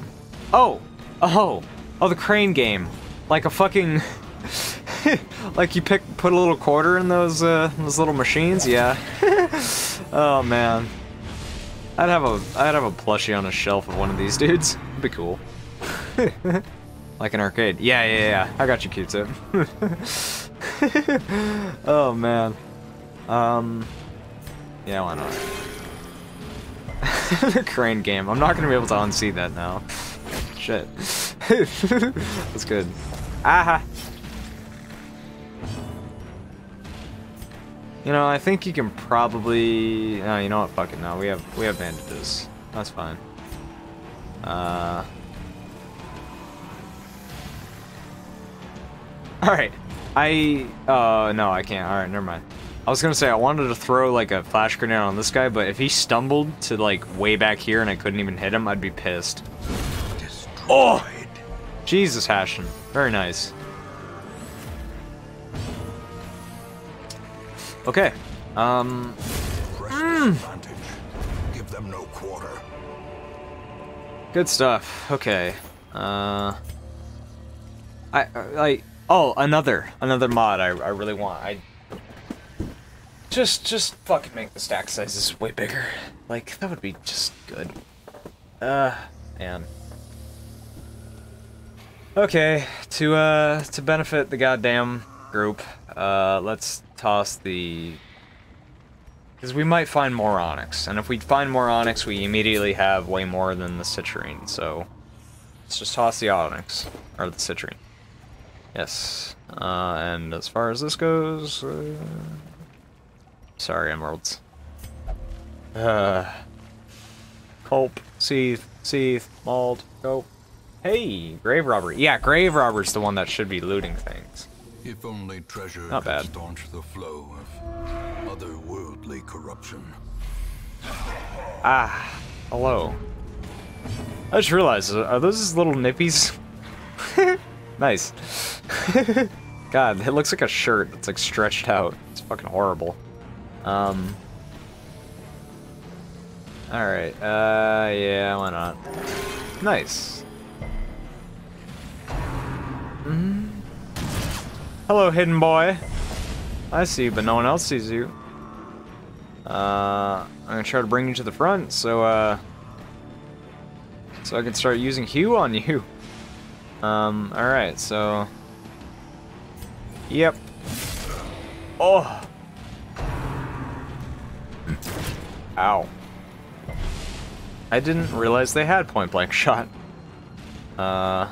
Oh! Oh! Oh, the crane game. Like a fucking... like you put a little quarter in those little machines? Yeah. Oh, man. I'd have a plushie on a shelf of one of these dudes. That'd be cool. Like an arcade. Yeah, yeah, yeah. I got you, Q-tip. Oh, man. Yeah, why not? The crane game. I'm not gonna be able to unsee that now. Shit. That's good. Aha! You know, I think you can probably... Oh, you know what? Fuck it. No, we have bandages. That's fine. Alright. No, I can't. Alright, never mind. I was gonna say, I wanted to throw, like, a flash grenade on this guy, but if he stumbled to, like, way back here and I couldn't even hit him, I'd be pissed. Destroyed. Oh! Jesus, Hashin. Very nice. Okay. Give them no quarter. Good stuff. Okay. Oh, another mod I really want. I just fucking make the stack sizes way bigger. Like, that would be just good. Man. Okay, to benefit the goddamn group, let's toss the... Because we might find more onyx, and if we find more onyx, we immediately have way more than the citrine, so... Let's just toss the onyx, or the citrine. Yes. And as far as this goes... Sorry, emeralds. Pulp, seethe, mold, go. Hey, grave robber. Yeah, grave robber's the one that should be looting things. If only treasure not bad. Could staunch the flow of otherworldly corruption. Ah, hello. I just realized, are those little nippies? Nice. God, it looks like a shirt that's like stretched out. It's fucking horrible. Alright, yeah, why not? Nice. Mm-hmm. Hello, hidden boy. I see you, but no one else sees you. I'm gonna try to bring you to the front, so I can start using Hue on you. Alright, so... Yep. Oh! Ow. I didn't realize they had point-blank shot. Uh...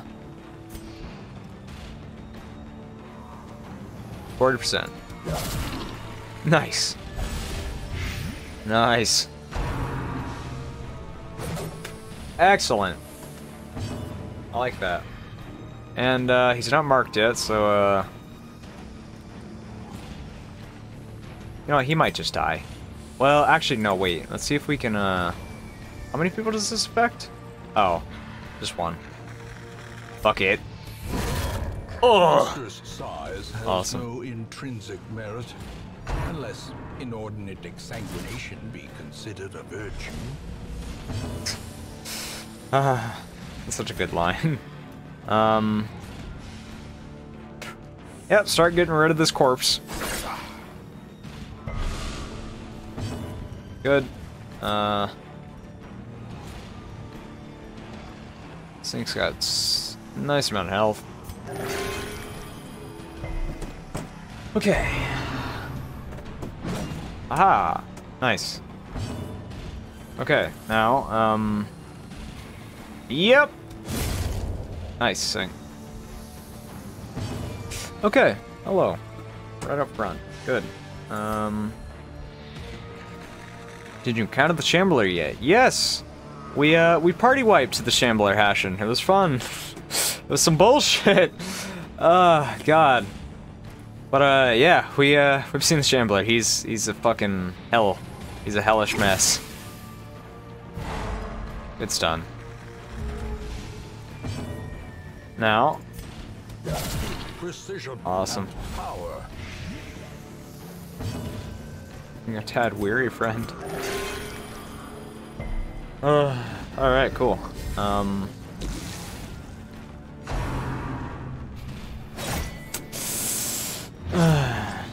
40%. Nice. Nice. Excellent. I like that. And, he's not marked yet, so, You know, he might just die. Well, actually, no, wait. Let's see if we can, How many people does this affect? Oh. Just one. Fuck it. Oh! Size has awesome. No intrinsic merit, unless inordinate exsanguination be considered a virtue. Ah, that's such a good line. Yep, start getting rid of this corpse. Good. This thing's got a nice amount of health. Okay. Aha! Nice. Okay, now, yep! Nice thing. Okay, hello. Right up front. Good. Did you counter the Shambler yet? Yes! We party wiped the Shambler Hashin. It was fun. It was some bullshit! God. But, yeah, we've seen the Shambler. He's a fucking hell. He's a hellish mess. It's done. Now. Awesome. You're a tad weary, friend. Alright, cool.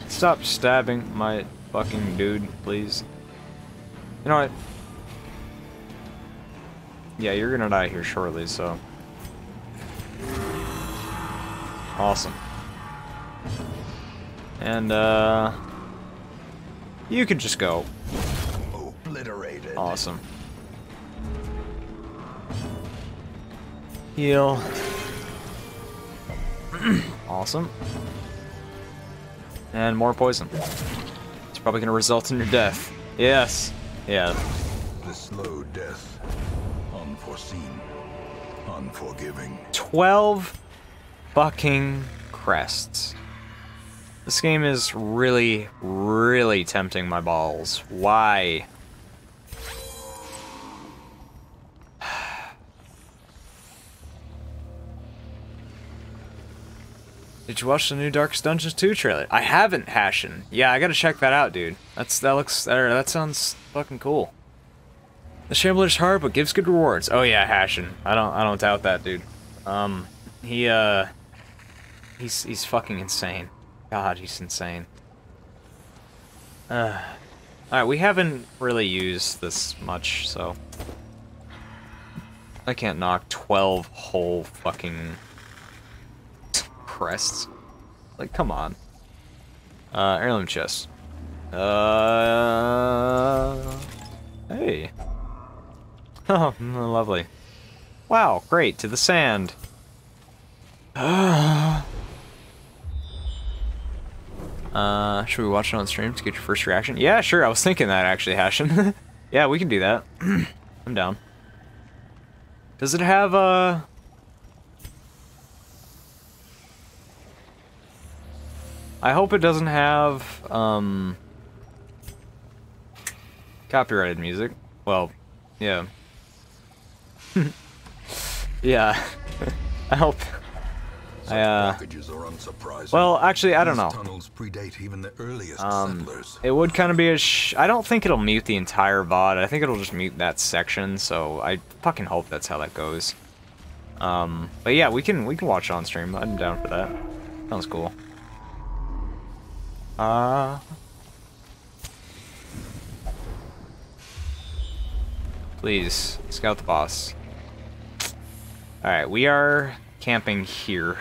Stop stabbing my fucking dude, please. You know what? Yeah, you're gonna die here shortly, so... Awesome. And, you can just go. Obliterated. Awesome. Heal. Awesome. And more poison. It's probably going to result in your death. Yes. Yeah. The slow death. Unforeseen. Unforgiving. 12 fucking crests. This game is really, really tempting my balls. Why? Did you watch the new Darkest Dungeon 2 trailer? I haven't, Hashin. Yeah, I gotta check that out, dude. That sounds fucking cool. The Shambler's hard, but gives good rewards. Oh yeah, Hashin. I don't doubt that, dude. He's fucking insane. God, he's insane. Alright, we haven't really used this much, so... I can't knock 12 whole fucking... crests. Like, come on. Heirloom chest. Hey. Oh, lovely. Wow, great, to the sand. Should we watch it on stream to get your first reaction? Yeah, sure, I was thinking that actually, Hashin. Yeah, we can do that. I'm down. Does it have, I hope it doesn't have, copyrighted music. Well, yeah. Yeah. I hope. Well, actually, I don't know. Predate even the earliest settlers. It would kind of be a I don't think it'll mute the entire VOD. I think it'll just mute that section, so I fucking hope that's how that goes. But yeah, we can watch it on stream. I'm down for that. Sounds cool. Please, scout the boss. Alright, we are camping here.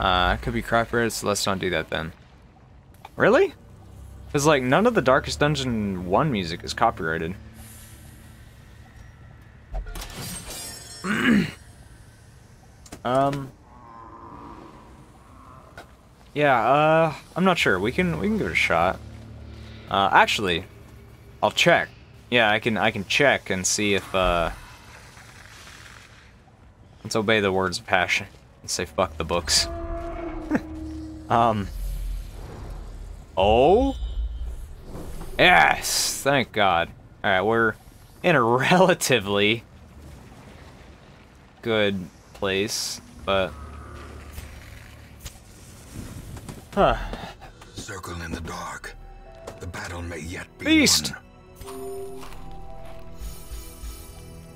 Could be copyrighted, so let's not do that then. Really? Because, like, none of the Darkest Dungeon 1 music is copyrighted. Yeah, I'm not sure. We can give it a shot. Actually, I'll check. Yeah, I can check and see if, let's obey the words of passion and say fuck the books. Oh? Yes! Thank God. Alright, we're in a relatively good place, but... Huh. Circle in the dark. The battle may yet be beast. Won.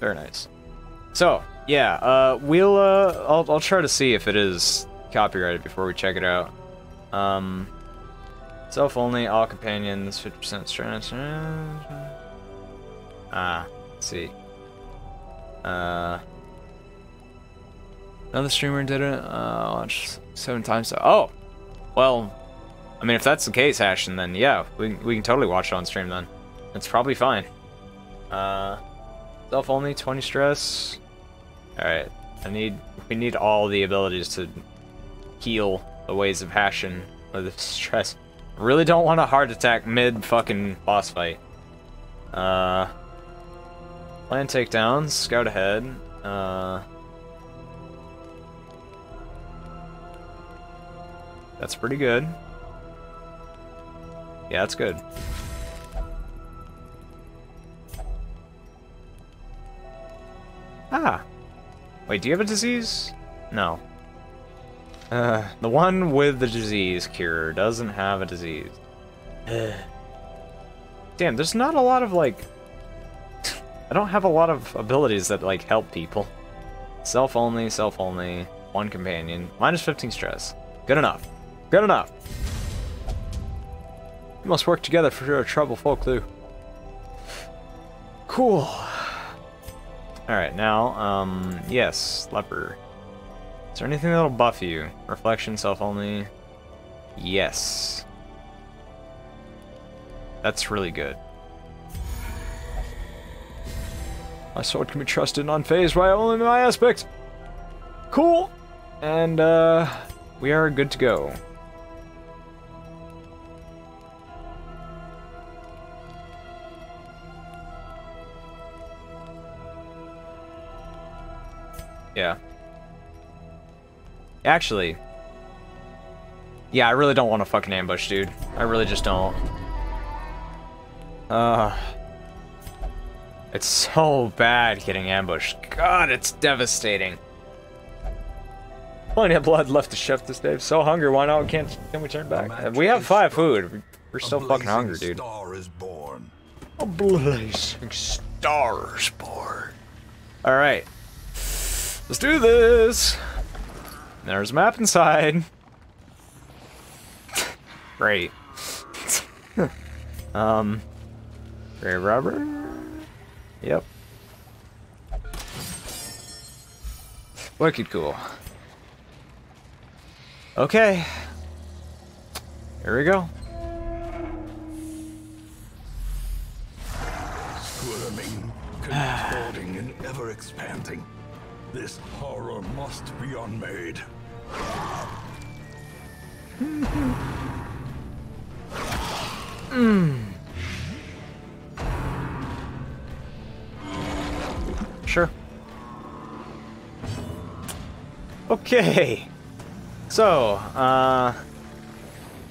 Very nice. So yeah, we'll I'll try to see if it is copyrighted before we check it out. Self only, all companions, 50% strength. Let's see. Another streamer did it. Watched 7 times. Oh, well, I mean, if that's the case, Ashton, then yeah, we can totally watch it on stream then. That's probably fine. Self only, 20 stress. All right, we need all the abilities to heal the ways of Hashin or the stress. Really don't want a heart attack mid fucking boss fight. Plan takedowns, scout ahead. That's pretty good. Yeah, that's good. Ah. Wait, do you have a disease? No. The one with the disease cure doesn't have a disease. Damn, there's not a lot of, like... I don't have a lot of abilities that, like, help people. Self-only, self-only, 1 companion. Minus 15 stress. Good enough. Good enough. We must work together for your trouble, folk clue. Cool. Alright, now, yes, leper. Is there anything that'll buff you? Reflection, self-only. Yes. That's really good. My sword can be trusted and unfazed by only my aspects. Cool. And, we are good to go. Yeah. Actually. Yeah, I really don't want to fucking ambush, dude. I really just don't. It's so bad getting ambushed. God, it's devastating. Plenty of blood left to chef this day. So hungry, why not? Can we turn back? We have 5 food. We're still fucking hungry, dude. Star is born. A blazing star is born. Alright. Let's do this! There's a map inside. Great. Grave robber? Yep. Wicked cool. Okay. Here we go. Squirming, contorting, and ever expanding. This horror must be unmade. Sure. Okay. So,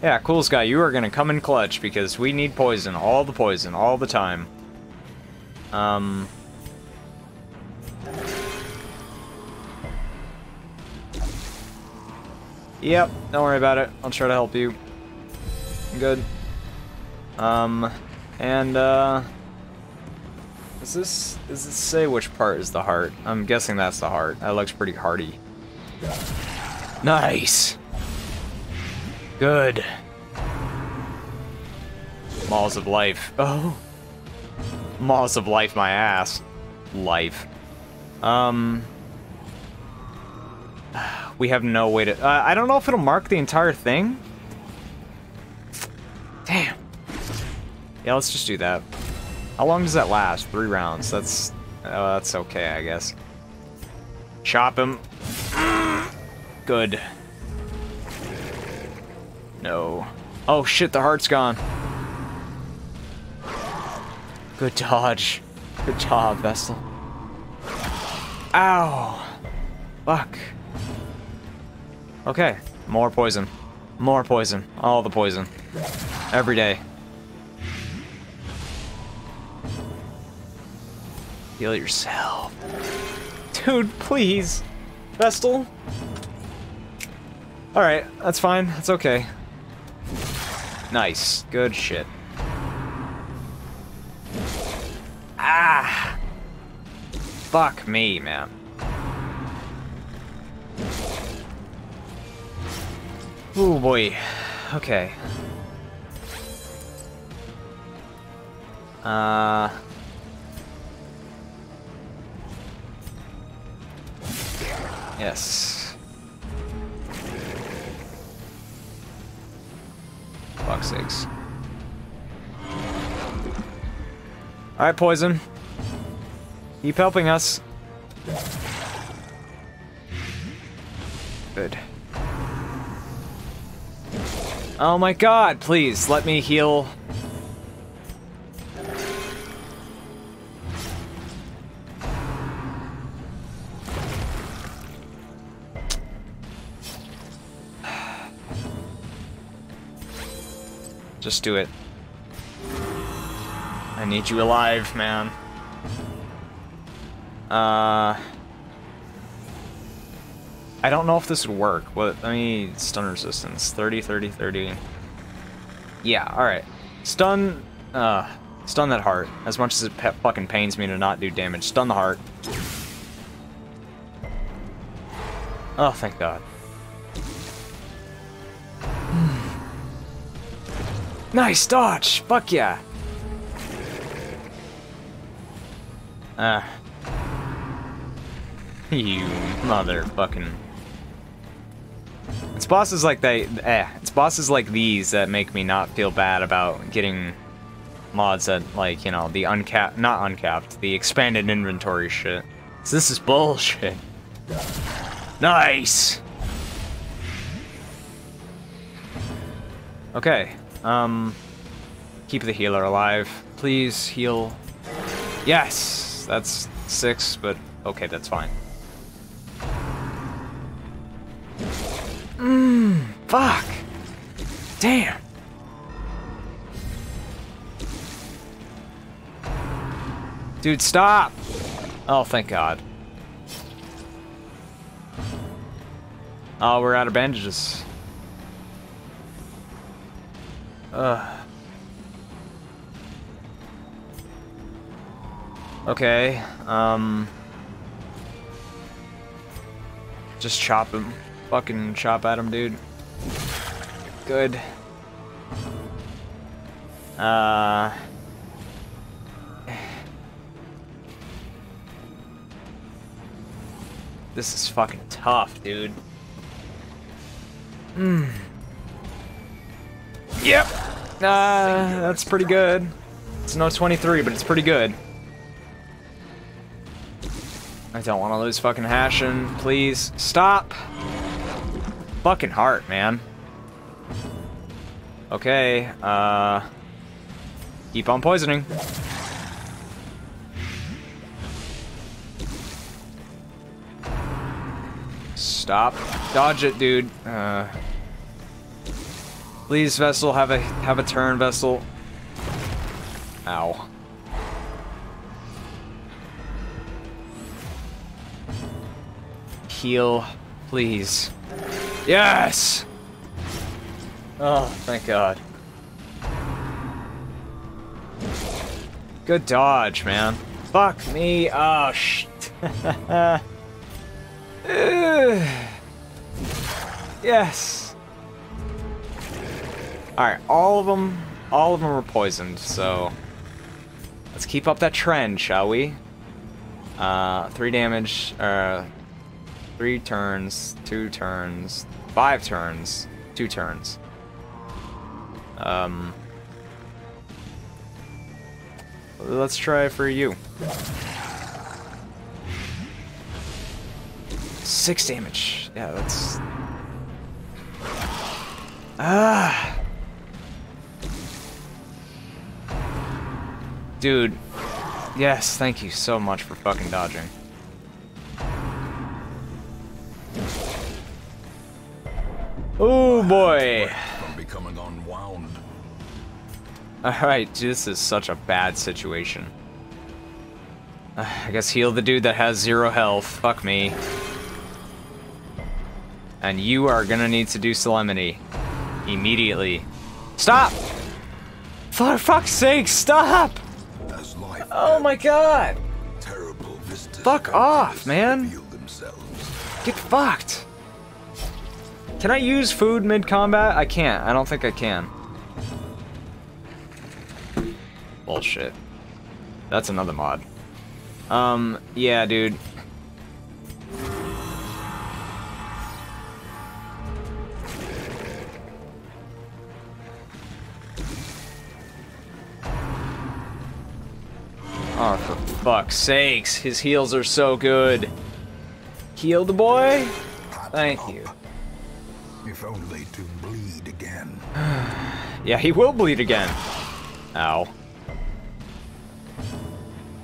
yeah, cool Sky, you are gonna come in clutch because we need poison, all the time. Yep, don't worry about it. I'll try to help you. Good. Does this say which part is the heart? I'm guessing that's the heart. That looks pretty hearty. Nice! Good. Maws of life. Oh! Maws of life, my ass. Life. We have no way to... I don't know if it'll mark the entire thing. Damn. Yeah, let's just do that. How long does that last? 3 rounds. That's okay, I guess. Chop him. Good. No. Oh, shit, the heart's gone. Good dodge. Good job, Vestal. Ow. Fuck. Okay, more poison. More poison. All the poison. Every day. Heal yourself. Dude, please. Vestal. Alright, that's fine. That's okay. Nice. Good shit. Ah! Fuck me, man. Oh boy. Okay. Yes. Fuck's sakes. Alright, Poison. Keep helping us. Good. Oh my god, please, let me heal. Just do it. I need you alive, man. I don't know if this would work, but let me stun resistance. 30, 30, 30. Yeah, alright. Stun that heart. As much as it fucking pains me to not do damage, stun the heart. Oh, thank God. Nice dodge! Fuck yeah! You motherfucking. It's bosses like it's bosses like these that make me not feel bad about getting mods that, like, you know, the the expanded inventory shit. So this is bullshit. Nice. Okay. Keep the healer alive. Please heal. Yes, that's 6, but okay, that's fine. Fuck. Damn. Dude, stop. Oh, thank God. Oh, we're out of bandages. Okay, just chop him. Fucking chop at him, dude. Good. This is fucking tough, dude. Yep. That's pretty good. It's no 23, but it's pretty good. I don't want to lose fucking Hashin. Please stop. Fucking heart, man. Okay. Keep on poisoning. Stop. Dodge it, dude. Please, Vessel, have a turn, Vessel. Ow. Heal, please. Yes! Oh, thank God. Good dodge, man. Fuck me. Oh, shit. Yes. Alright, all of them were poisoned, so let's keep up that trend, shall we? 3 damage, 3 turns, 2 turns, 5 turns, 2 turns. Let's try for you. 6 damage. Yeah, that's... Ah! Dude, yes, thank you so much for fucking dodging. Oh boy! I'm becoming unwound. Alright, this is such a bad situation. I guess heal the dude that has 0 health, fuck me. And you are gonna need to do Solemnity. Immediately. Stop! For fuck's sake, stop! Oh my god! Terrible vistas. Fuck off, man! Get fucked! Can I use food mid-combat? I can't. I don't think I can. Bullshit. That's another mod. Yeah, dude. Oh, for fuck's sakes. His heals are so good. Heal the boy? Thank you. If only to bleed again. Yeah, he will bleed again. Ow.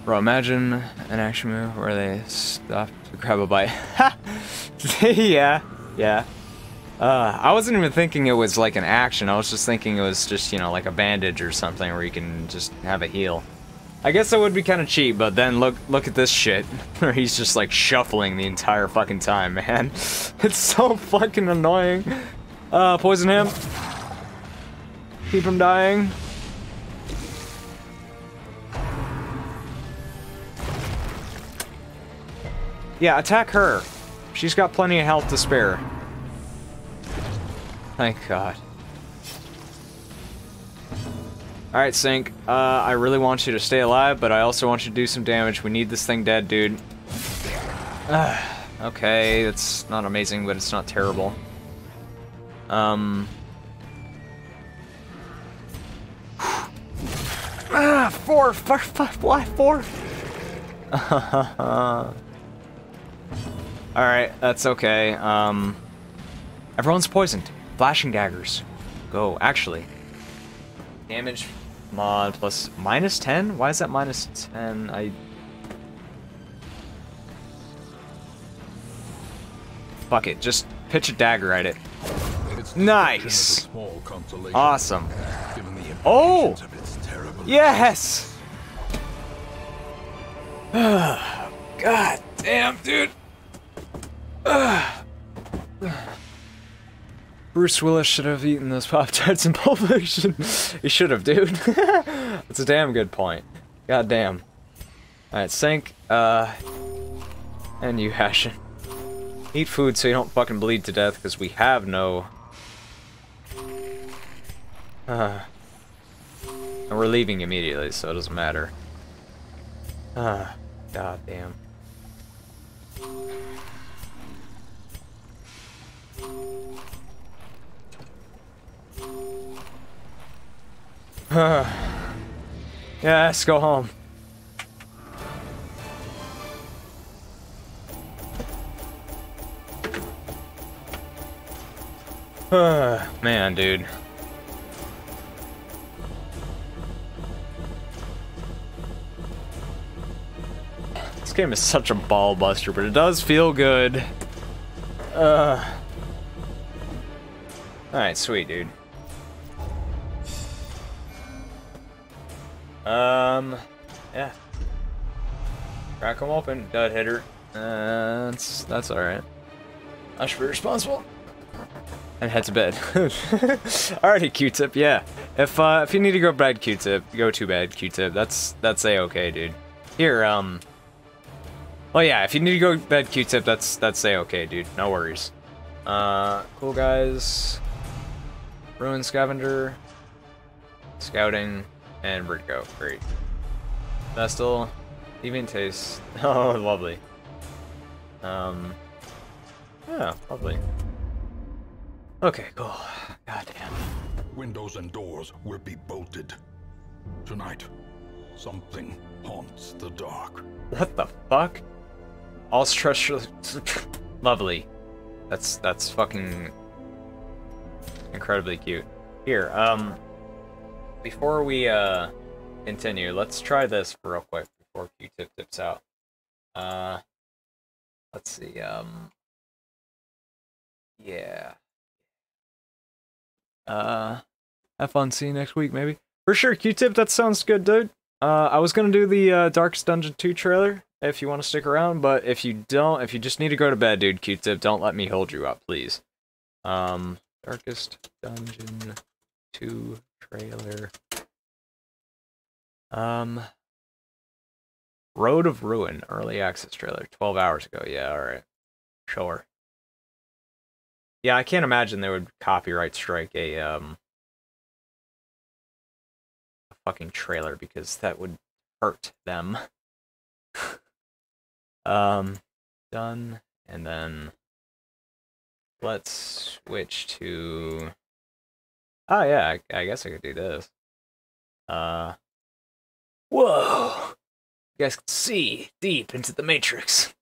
Bro, imagine an action move where they stop to grab a bite. Ha! Yeah, yeah. I wasn't even thinking it was like an action. I was just thinking it was just, you know, like a bandage or something where you can just have a heal. I guess that would be kind of cheap, but then look at this shit. Where he's just like shuffling the entire fucking time, man. It's so fucking annoying. Poison him. Keep him dying. Yeah, attack her. She's got plenty of health to spare. Thank God. Alright, Sync. I really want you to stay alive, but I also want you to do some damage. We need this thing dead, dude. Okay, it's not amazing, but it's not terrible. Four. Alright, that's okay. Everyone's poisoned. Flashing daggers. Go, actually. Damage mod plus minus 10? Why is that minus 10? Fuck it, just pitch a dagger at it. Nice! Awesome. Oh! Yes! God damn, dude! Bruce Willis should have eaten those Pop-Tarts in Pulp Fiction. He should have, dude. That's a damn good point. God damn. Alright, Sync, and you, Hashin. Eat food so you don't fucking bleed to death, because we have no... And we're leaving immediately, so it doesn't matter. God damn. Yeah, let's go home. Man, dude. This game is such a ball buster, but it does feel good. Alright, sweet, dude. Yeah. Crack him open, dud hitter. That's alright. I should be responsible. And head to bed. Alrighty, Q-tip, yeah. If you need to go bad, Q-tip, go to bed, Q-tip. That's A-okay, dude. Here, oh yeah, if you need to go bed, Q-tip, that's A-okay, dude. No worries. Cool guys. Ruin scavenger. Scouting. And we're go. Great. Vestal. Even taste. Oh, lovely. Yeah, lovely. Okay, cool. Goddamn. Windows and doors will be bolted. Tonight, something haunts the dark. What the fuck? All stress. Lovely. That's fucking incredibly cute. Here, before we continue, let's try this real quick before Q-tip dips out. Let's see. Yeah. Have fun. See you next week, maybe. For sure, Q-tip. That sounds good, dude. I was gonna do the Darkest Dungeon 2 trailer if you want to stick around, but if you don't, if you just need to go to bed, dude, Q-tip, don't let me hold you up, please. Darkest Dungeon 2. Trailer. Road of Ruin, early access trailer, 12 hours ago. Yeah, alright. Sure. Yeah, I can't imagine they would copyright strike a fucking trailer, because that would hurt them. Done. And then let's switch to... Oh yeah, I guess I could do this. Whoa! You guys can see deep into the Matrix.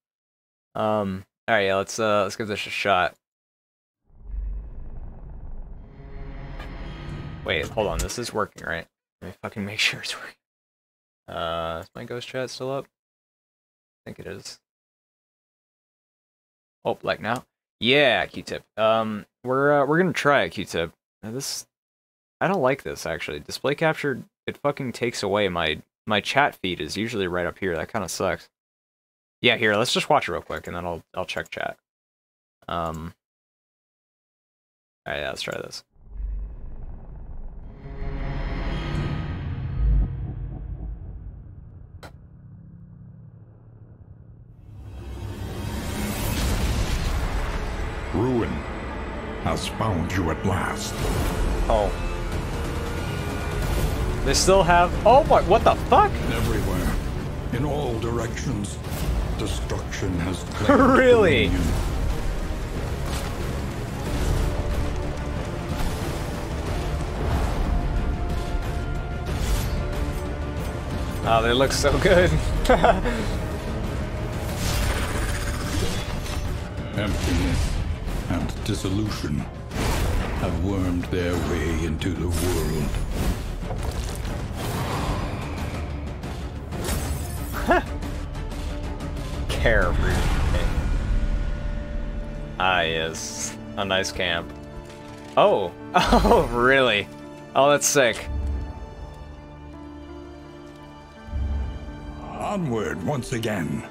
All right, yeah, let's give this a shot. Wait, hold on. This is working, right? Let me fucking make sure it's working. Is my ghost chat still up? I think it is. Oh, like now? Yeah, Q-tip. We're gonna try a Q-tip. Now this, I don't like this actually. Display capture, it fucking takes away my chat feed is usually right up here. That kind of sucks. Yeah, here, let's just watch it real quick and then I'll check chat. All right, yeah, let's try this. Ruin has found you at last. Oh. They still have... Oh my... What the fuck? Everywhere. In all directions. Destruction has... Really? Dominion. Oh, they look so good. Emptiness and dissolution have wormed their way into the world. Huh. Caribou. Ah, yes. A nice camp. Oh! Oh, really? Oh, that's sick. Onward once again.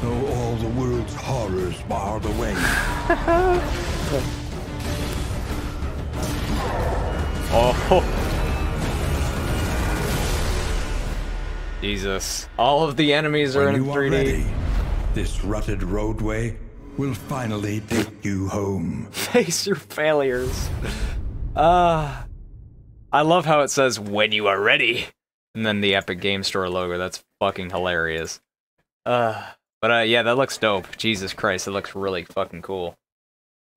Though all the world's horrors bar the way. Oh. Jesus. All of the enemies are in 3D. When you are ready, this rutted roadway will finally take you home. Face your failures. I love how it says, when you are ready. And then the Epic Game Store logo. That's fucking hilarious. But yeah, that looks dope. Jesus Christ, it looks really fucking cool.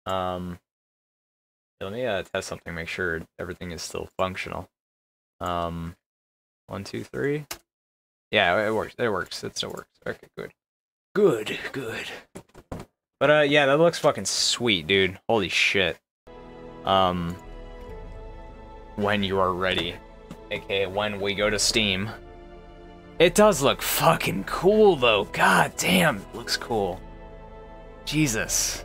Let me test something, make sure everything is still functional. 1, 2, 3. Yeah, it works. It works. It still works. Okay, good. Good, good. But yeah, that looks fucking sweet, dude. Holy shit. When you are ready, aka when we go to Steam. It does look fucking cool, though. God damn, it looks cool. Jesus.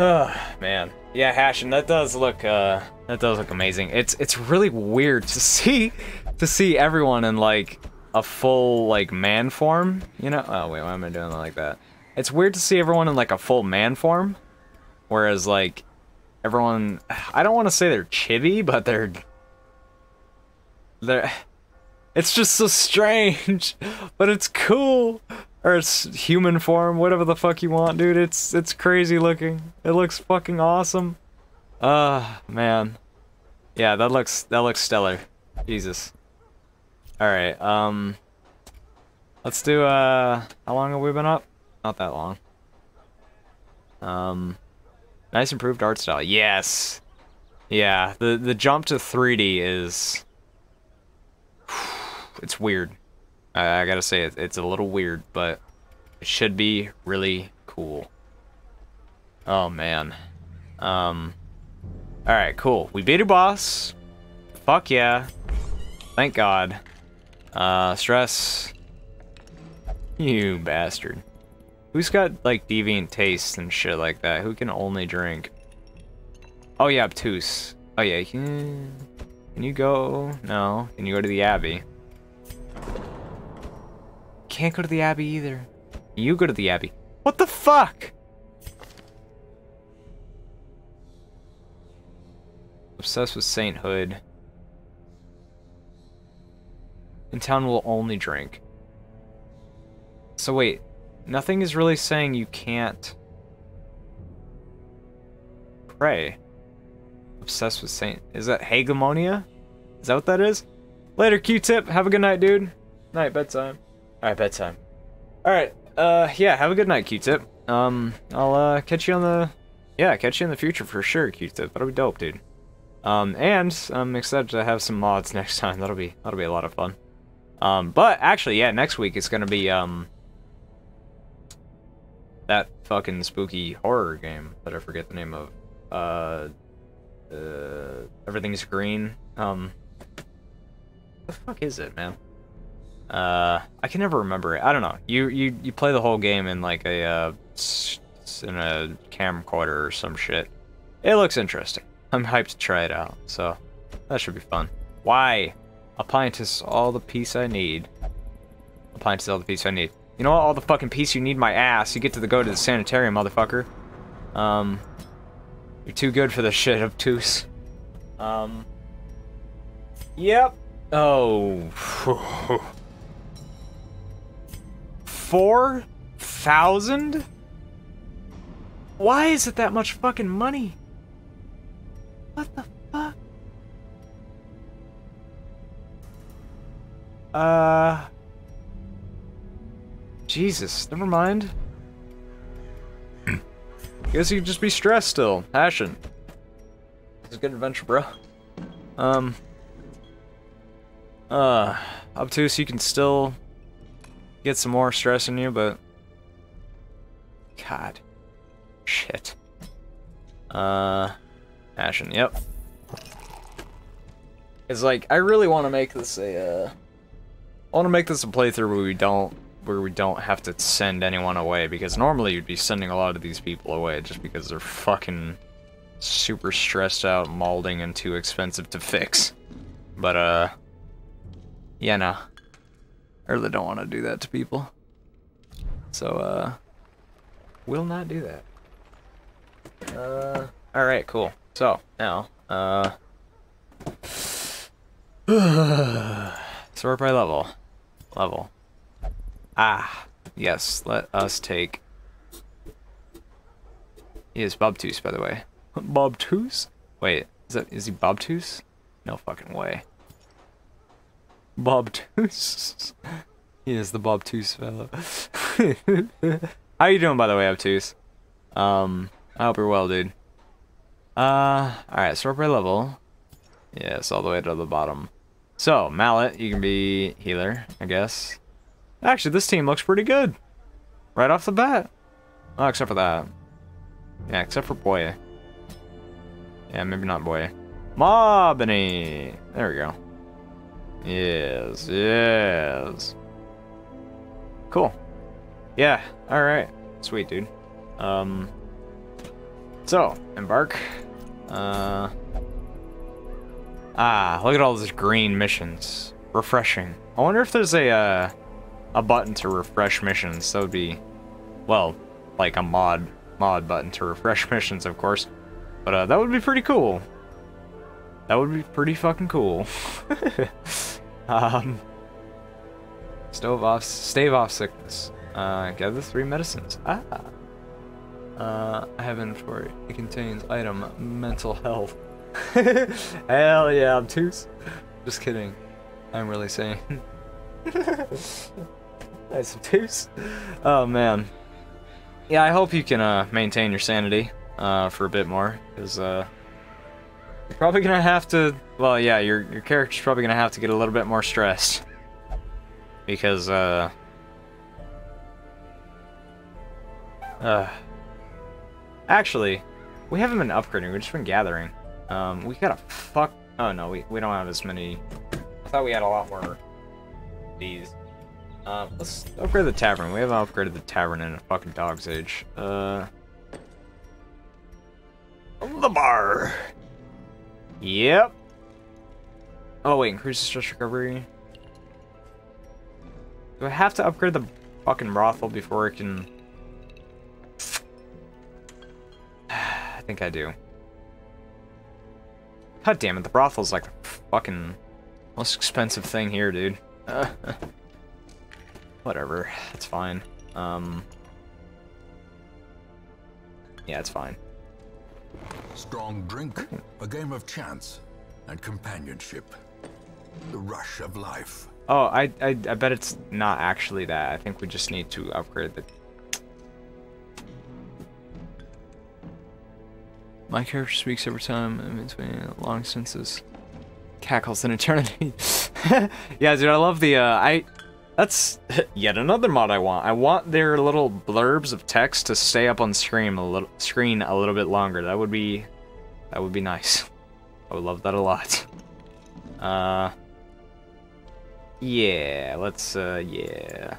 Oh, man. Yeah, Hashin, that does look amazing. It's really weird to see everyone in like a full like man form, you know? Oh wait, why am I doing that like that? It's weird to see everyone in like a full man form, whereas like everyone, I don't want to say they're chibi, but they're it's just so strange, but it's cool. Or it's human form, whatever the fuck you want, dude. It's crazy looking. It looks fucking awesome. Man. Yeah, that looks stellar. Jesus. All right. Let's do how long have we been up? Not that long. Nice improved art style. Yes. Yeah, the jump to 3D is it's weird. I gotta say, it's a little weird, but it should be really cool. Oh, man. Alright, cool. We beat a boss. Fuck yeah. Thank God. Stress. You bastard. Who's got, like, deviant tastes and shit like that? Who can only drink? Oh, yeah, obtuse. Oh, yeah. Can you go? No. Can you go to the Abbey? Can't go to the Abbey either. You go to the Abbey. What the fuck? Obsessed with sainthood. In town will only drink. So wait, nothing is really saying you can't pray. Obsessed with saint. Is that Hegemonia? Is that what that is? Later, Q-tip. Have a good night, dude. Night, bedtime. Alright, bedtime. Alright, yeah, have a good night, Q-tip. I'll, catch you on the... Yeah, catch you in the future for sure, Q-tip. That'll be dope, dude. And I'm excited to have some mods next time. That'll be a lot of fun. But actually, yeah, next week it's gonna be that fucking spooky horror game that I forget the name of. Everything's Green. What the fuck is it, man? I can never remember it. I don't know. You play the whole game in like a in a camcorder or some shit. It looks interesting. I'm hyped to try it out, so that should be fun. Why? A pint is all the peace I need. A pint is all the peace I need. You know what? All the fucking peace you need, my ass. You get to go to the sanitarium, motherfucker. You're too good for this shit, obtuse. Yep. Oh. 4,000? Why is it that much fucking money? What the fuck? Jesus, never mind. Guess you could just be stressed still. Passion. It's a good adventure, bro. Obtuse, you can still get some more stress in you, but God. Shit. Passion, yep. It's like, I really want to make this a, I want to make this a playthrough where we don't have to send anyone away, because normally you'd be sending a lot of these people away just because they're fucking super stressed out, molding, and too expensive to fix. But, yeah, no. I really don't want to do that to people. So, we'll not do that. Alright, cool. So, now, so we're by level. Level. Ah, yes, let us take... He is Bobtooth, by the way. Bobtooth? Wait, is he Bobtooth? No fucking way. Bobtooth? He is the Bobtooth fellow. How you doing, by the way, Obtuse? I hope you're well, dude. Alright, start by level. Yes, all the way to the bottom. So, Mallet, you can be healer, I guess. Actually, this team looks pretty good. Right off the bat. Oh, except for that. Yeah, except for Boye. Yeah, maybe not Boye. Mobini! There we go. Yes, yes. Cool. Yeah, alright. Sweet, dude. So, embark. Look at all these green missions. Refreshing. I wonder if there's a button to refresh missions. That would be, well, like a mod button to refresh missions, of course. But that would be pretty cool. That would be pretty fucking cool. Stave off sickness. Gather 3 medicines. I have inventory. It contains item mental health. Hell yeah, obtuse. Just kidding. I'm really saying. Nice obtuse. Oh man. Yeah, I hope you can maintain your sanity for a bit more, because you're probably gonna have to. Well, yeah, your character's probably gonna have to get a little bit more stressed, because actually, we haven't been upgrading, we've just been gathering. We got a fuck... Oh, no, we don't have as many... I thought we had a lot more... These. Let's upgrade the tavern. We haven't upgraded the tavern in a fucking dog's age. The bar! Yep. Oh, wait, increase the stress recovery. Do I have to upgrade the fucking brothel before it can... I think I do. God damn it, the brothel's like the fucking most expensive thing here, dude. Whatever, it's fine. Yeah, it's fine. Strong drink, a game of chance, and companionship. The rush of life. Oh, I bet it's not actually that. I think we just need to upgrade the... My character speaks every time in between long sentences. Cackles in eternity. Yeah, dude, I love the, that's yet another mod I want. I want their little blurbs of text to stay up on screen a little bit longer. That would be nice. I would love that a lot. Yeah, let's, yeah.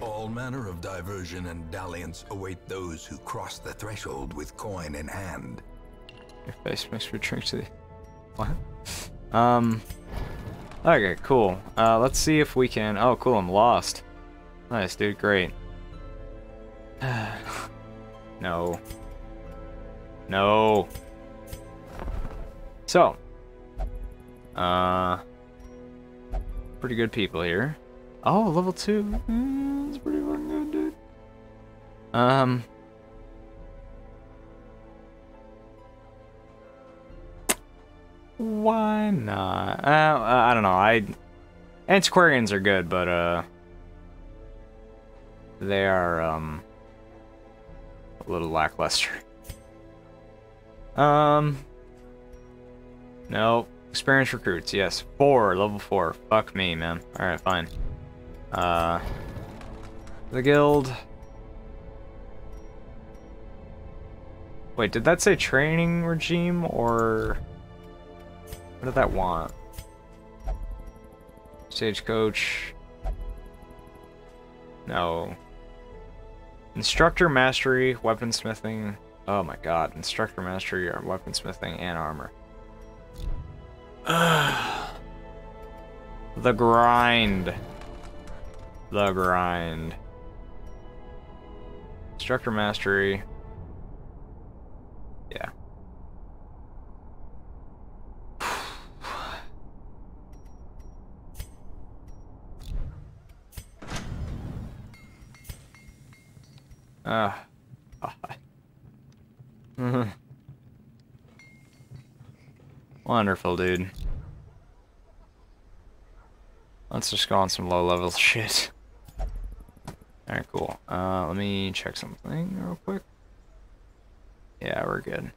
All manner of diversion and dalliance await those who cross the threshold with coin in hand. Your face makes me drink to the... What? Okay, cool. Let's see if we can... Oh, cool, I'm lost. Nice, dude, great. No. No. So. Pretty good people here. Oh, level 2. That's pretty fucking good, dude. Why not? I don't know. Antiquarians are good, but they are a little lackluster. No. Experienced recruits, yes. 4, level 4. Fuck me, man. Alright, fine. The guild. Wait, did that say training regime, or... What did that want? Stagecoach. No. Instructor mastery, weaponsmithing. Oh my god, instructor mastery, weaponsmithing, and armor. The grind. The grind. Instructor mastery. Yeah. Wonderful, dude. Let's just go on some low-level shit. Alright, cool. Let me check something real quick. Yeah, we're good.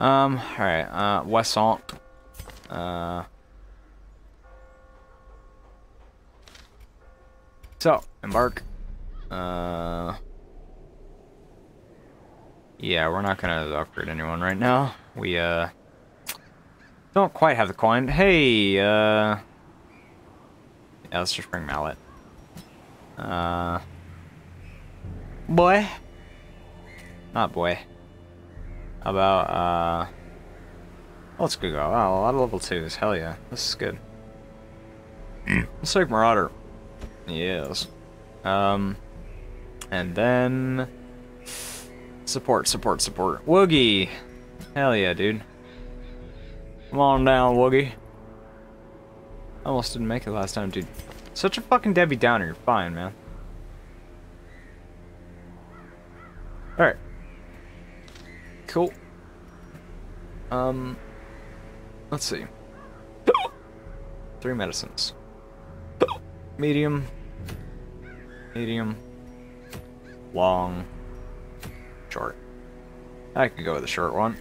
Alright, Wesson. So, embark. Yeah, we're not gonna upgrade anyone right now. We, don't quite have the coin. Hey, yeah, let's just bring Mallet. Boy. Not boy. How about, let's go. Wow, a lot of level 2s. Hell yeah. This is good. Let's take Marauder. Yes. And then... Support. Woogie! Hell yeah, dude. Come on down, Woogie. I almost didn't make it last time, dude. Such a fucking Debbie Downer. You're fine, man. Alright. Cool. Let's see. 3 medicines. Medium. Medium. Long. Short. I could go with the short one.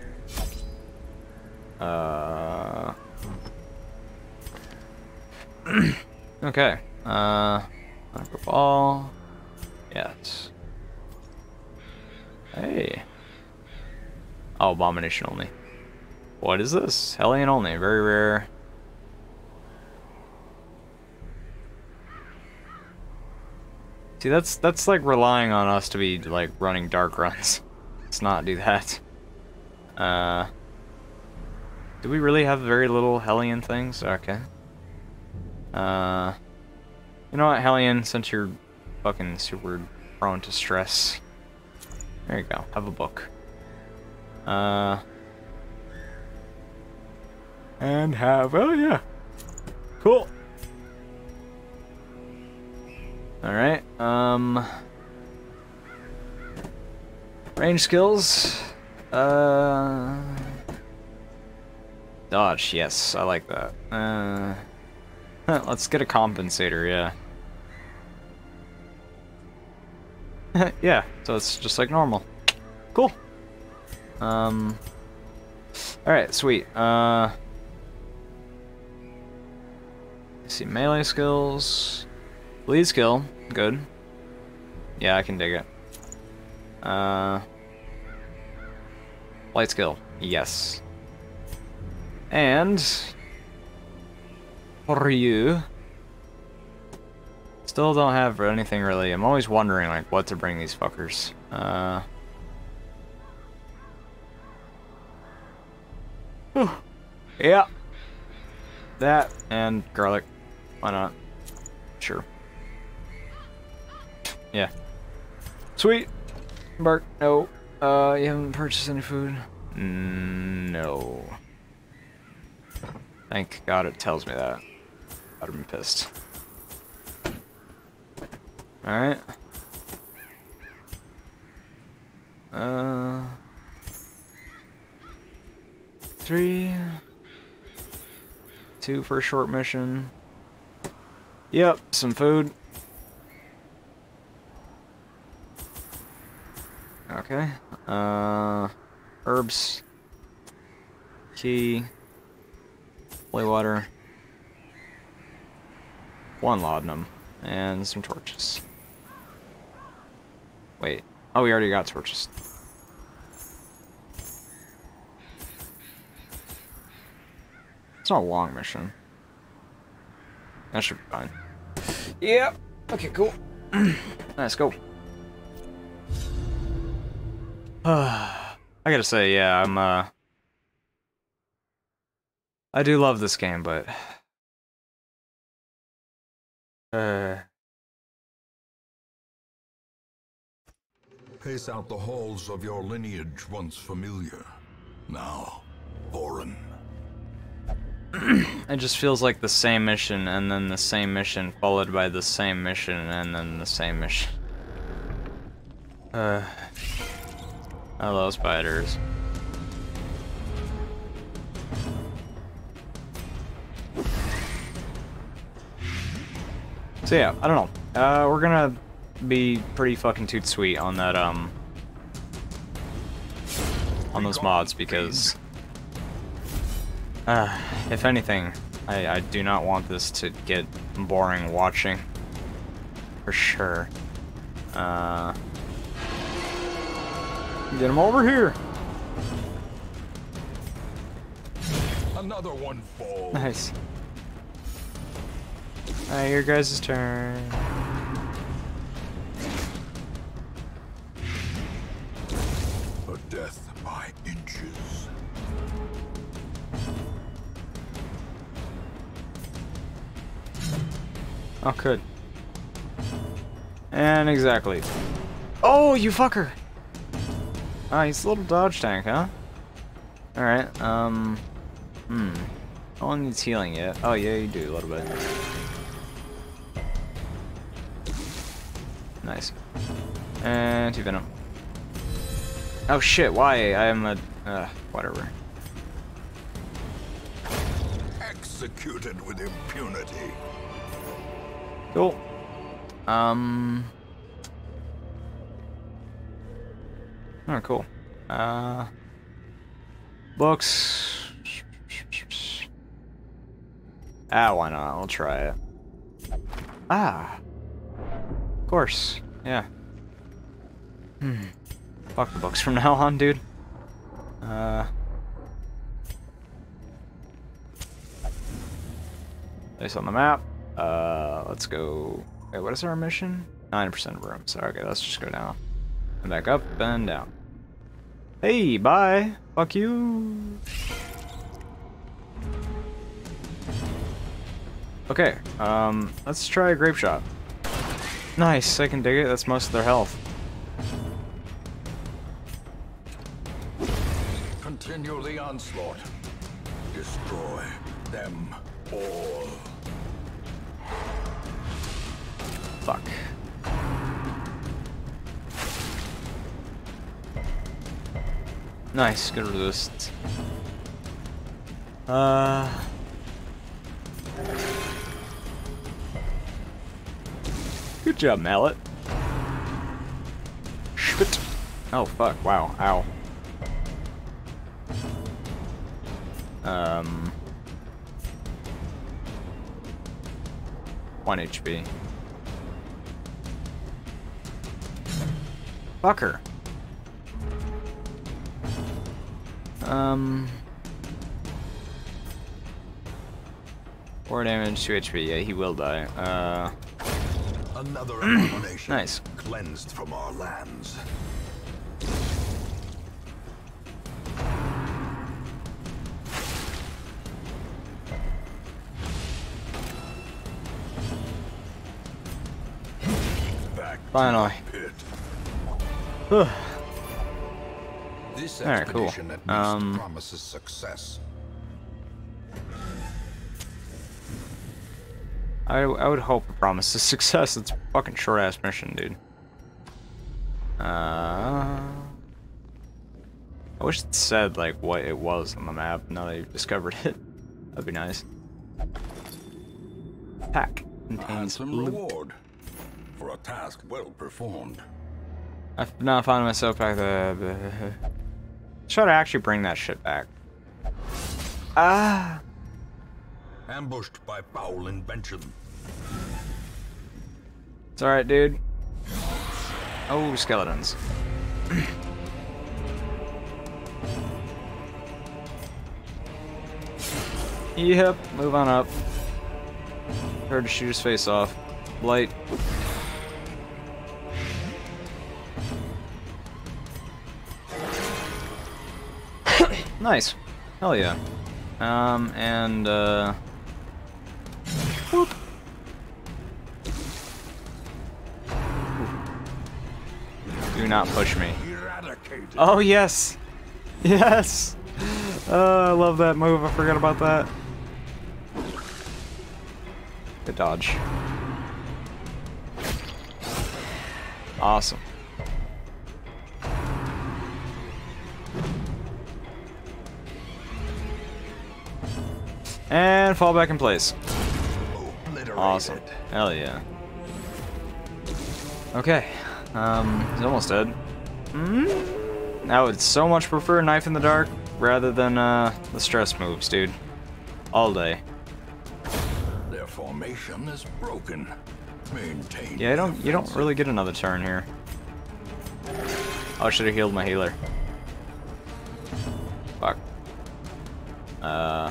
Okay. Soccer ball. Yes. Hey. Oh, abomination only. What is this? Hellion only. Very rare. See, that's like relying on us to be like running dark runs. Let's not do that. Do we really have very little Hellion things? Okay. You know what, Hellion, since you're fucking super prone to stress. There you go. Have a book. And have... Oh, yeah. Cool. Alright. Range skills. Dodge, yes, I like that. Let's get a compensator, yeah. Yeah, so it's just like normal. Cool. Alright, sweet. Let's see, melee skills. Bleed skill, good. Yeah, I can dig it. Light skill, yes. And for you, still don't have anything really. I'm always wondering like what to bring these fuckers. Yeah, that and garlic. Why not? Sure. Yeah. Sweet. Bark. No. You haven't purchased any food? No. Thank God it tells me that. I'd have been pissed. Alright. Three. Two for a short mission. Yep, some food. Okay. Herbs. Key. Holy water. One laudanum. And some torches. Wait. Oh, we already got torches. It's not a long mission. That should be fine. Yep. Okay, cool. Let's go. I gotta say, yeah, I do love this game, but pace out the halls of your lineage once familiar, now foreign. It just feels like the same mission, and then the same mission, followed by the same mission, and then the same mission. I love spiders. So yeah, I don't know. We're gonna be pretty fucking toot sweet on that, on those mods, because if anything, I do not want this to get boring watching. For sure. Get him over here. Another one falls. Nice. Alright, your guys' turn. A death by inches. Oh, good. And exactly. Oh, you fucker! Ah, he's a little dodge tank, huh? Alright, no one needs healing yet. Oh, yeah, you do a little bit. Nice. And two venom. Oh shit, why? I am a... whatever. Executed with impunity. Cool. Oh, cool. Books. Ah, why not? I'll try it. Ah. Of course. Yeah. Fuck the books from now on, dude. Place on the map. Let's go... Wait, what is our mission? 9% of rooms. Okay, let's just go down. And back up and down. Hey, bye! Fuck you! Okay, let's try a grape shot. Nice, I can dig it. That's most of their health. Continue the onslaught. Destroy them all. Fuck. Nice, good resist. Good job, Mallet. Shit. Oh, fuck. Wow. Ow. 1 HP. Fucker. Four damage, 2 HP. Yeah, he will die. Another abomination. Nice. Cleansed from our lands. Finally. This expedition at least promises success. I would hope it promises success. It's a fucking short ass mission, dude. I wish it said like what it was on the map now that you've discovered it. That'd be nice. Pack contains some reward for a task well performed. I've now found myself back there. Should I actually bring that shit back? Ah. Ambushed by foul invention. It's alright, dude. Oh, skeletons. Yep, move on up. Heard to shoot his face off. Blight. Nice. Hell yeah. Whoop. Do not push me. Oh, yes. Yes. I love that move. I forgot about that. Good dodge. Awesome. And fall back in place. Awesome. Hell yeah. Okay. He's almost dead. I would so much prefer knife in the dark rather than the stress moves, dude. All day. Their formation is broken. Maintain. Yeah, you don't really get another turn here. Oh, I should have healed my healer. Fuck. How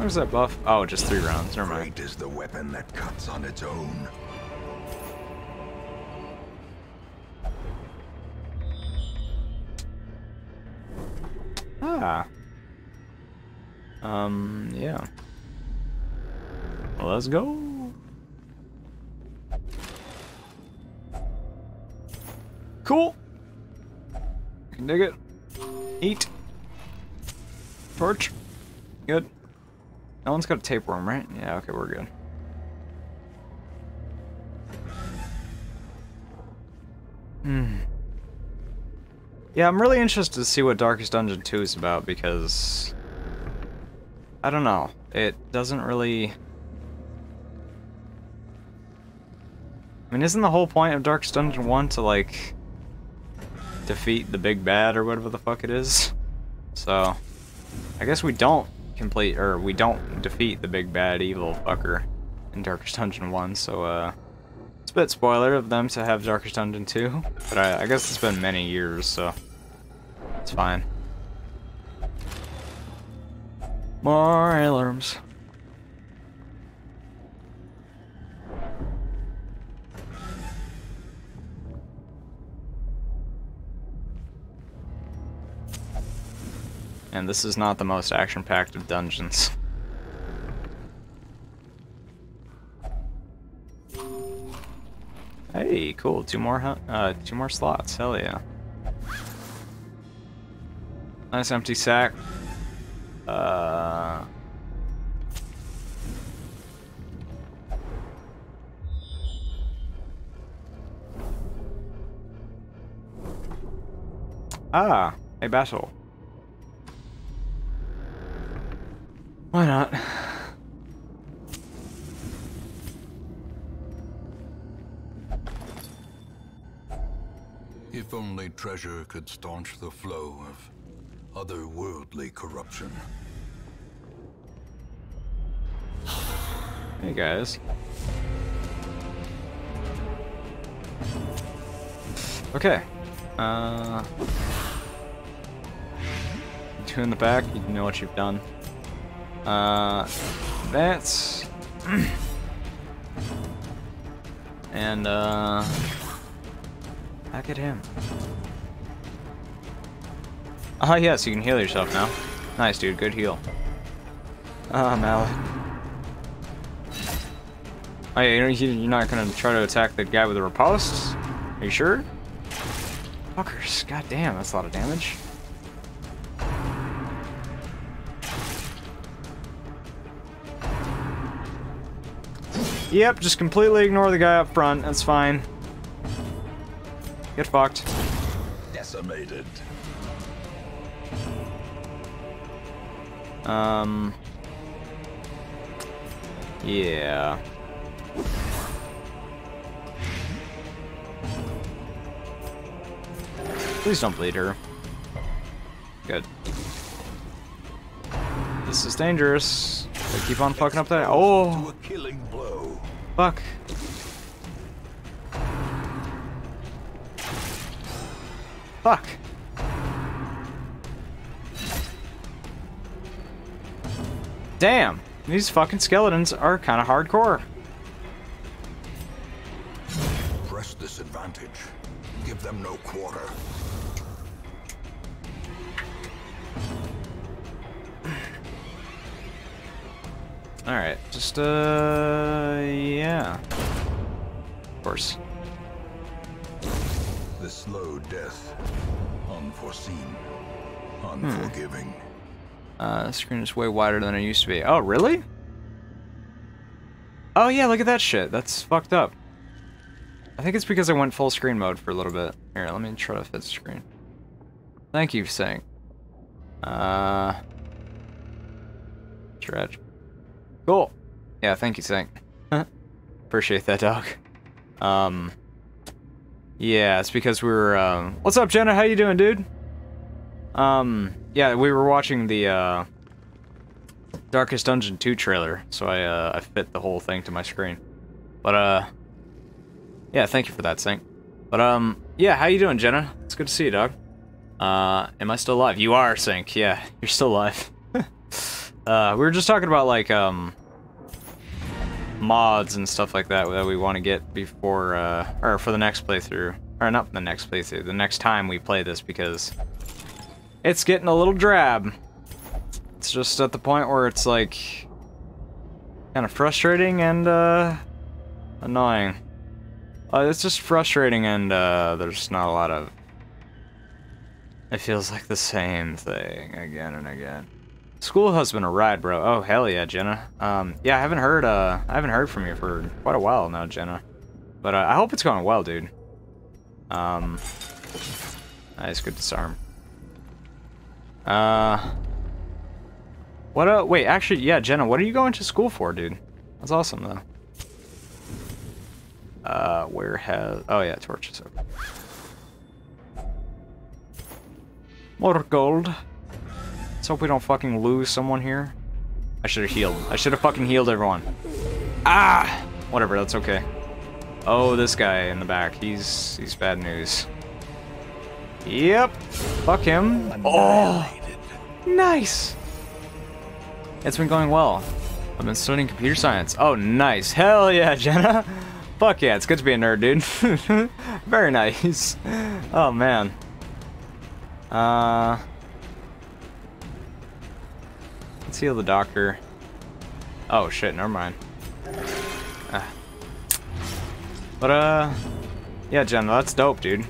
long is that buff? Oh, just 3 rounds. Never mind. Great is the weapon that cuts on its own. Ah. Yeah. Well, let's go. Cool. I can dig it. Eat. Torch. Good. That one's got a tapeworm, right? Yeah, okay, we're good. Yeah, I'm really interested to see what Darkest Dungeon 2 is about because... I don't know. It doesn't really... I mean, isn't the whole point of Darkest Dungeon 1 to, like... defeat the big bad or whatever the fuck it is? So... I guess we don't... we don't defeat the big bad evil fucker in Darkest Dungeon 1, so it's a bit spoiler of them to have Darkest Dungeon 2, but I guess it's been many years, so it's fine. More alarms. And this is not the most action-packed of dungeons. Hey, cool. 2 more slots. Hell yeah. Nice empty sack. Ah, a battle. Why not? If only treasure could staunch the flow of otherworldly corruption. Hey guys. Okay. Two in the back, you know what you've done. That's... and, back at him. Ah, yes, you can heal yourself now. Nice, dude. Good heal. Ah, Malik. Oh, yeah, you're not gonna try to attack the guy with the riposte? Are you sure? Fuckers. God damn, that's a lot of damage. Yep, just completely ignore the guy up front. That's fine. Get fucked. Decimated. Yeah. Please don't bleed her. Good. This is dangerous. They keep on fucking up that. Oh! Fuck. Fuck. Damn, these fucking skeletons are kind of hardcore. Press this advantage. Give them no quarter. All right, just yeah. Of course. The slow death, unforeseen, unforgiving. The screen is way wider than it used to be. Oh, really? Oh, yeah, look at that shit. That's fucked up. I think it's because I went full screen mode for a little bit. Here, let me try to fit the screen. Thank you for saying. Stretch. Cool. Yeah, thank you, Sank. Appreciate that, dog. Yeah, it's because we were, what's up, Jenna? How you doing, dude? Yeah, we were watching the, Darkest Dungeon 2 trailer, so I fit the whole thing to my screen. But, yeah, thank you for that, Sank. But, yeah, how you doing, Jenna? It's good to see you, dog. Am I still alive? You are, Sank. Yeah, you're still alive. We were just talking about, like, mods and stuff like that that we want to get before, or for the next playthrough. Or not the next playthrough, the next time we play this, because it's getting a little drab. It's just at the point where it's, like, kind of frustrating and, annoying. It's just frustrating and, there's not a lot of... It feels like the same thing again and again. School has been a ride, bro. Oh, hell yeah, Jenna. Yeah, I haven't heard from you for quite a while now, Jenna. But I hope it's going well, dude. Nice, good disarm. What? Wait, actually, yeah, Jenna. What are you going to school for, dude? That's awesome, though. Where has? Oh yeah, torches. Okay. More gold. Let's hope we don't fucking lose someone here. I should have healed. I should have fucking healed everyone. Ah! Whatever, that's okay. Oh, this guy in the back. He's bad news. Yep. Fuck him. Oh! Nice! It's been going well. I've been studying computer science. Oh, nice. Hell yeah, Jenna! Fuck yeah, it's good to be a nerd, dude. Very nice. Oh, man. Let's heal the doctor. Oh shit, never mind. But yeah, Jen, that's dope, dude.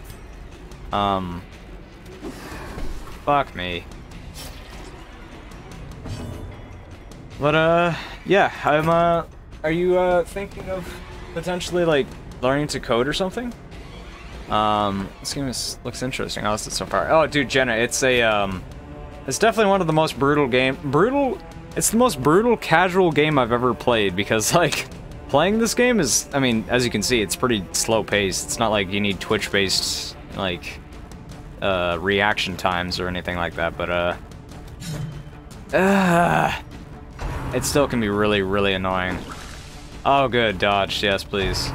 Fuck me. But yeah, I'm are you thinking of potentially like learning to code or something? This game looks interesting. How's it so far? Oh, dude, Jenna, it's a it's definitely one of the most brutal game. Brutal? It's the most brutal casual game I've ever played because, like, playing this game is, I mean, as you can see, it's pretty slow-paced. It's not like you need Twitch-based, like, reaction times or anything like that, but, it still can be really, really annoying. Oh, good. Dodge. Yes, please.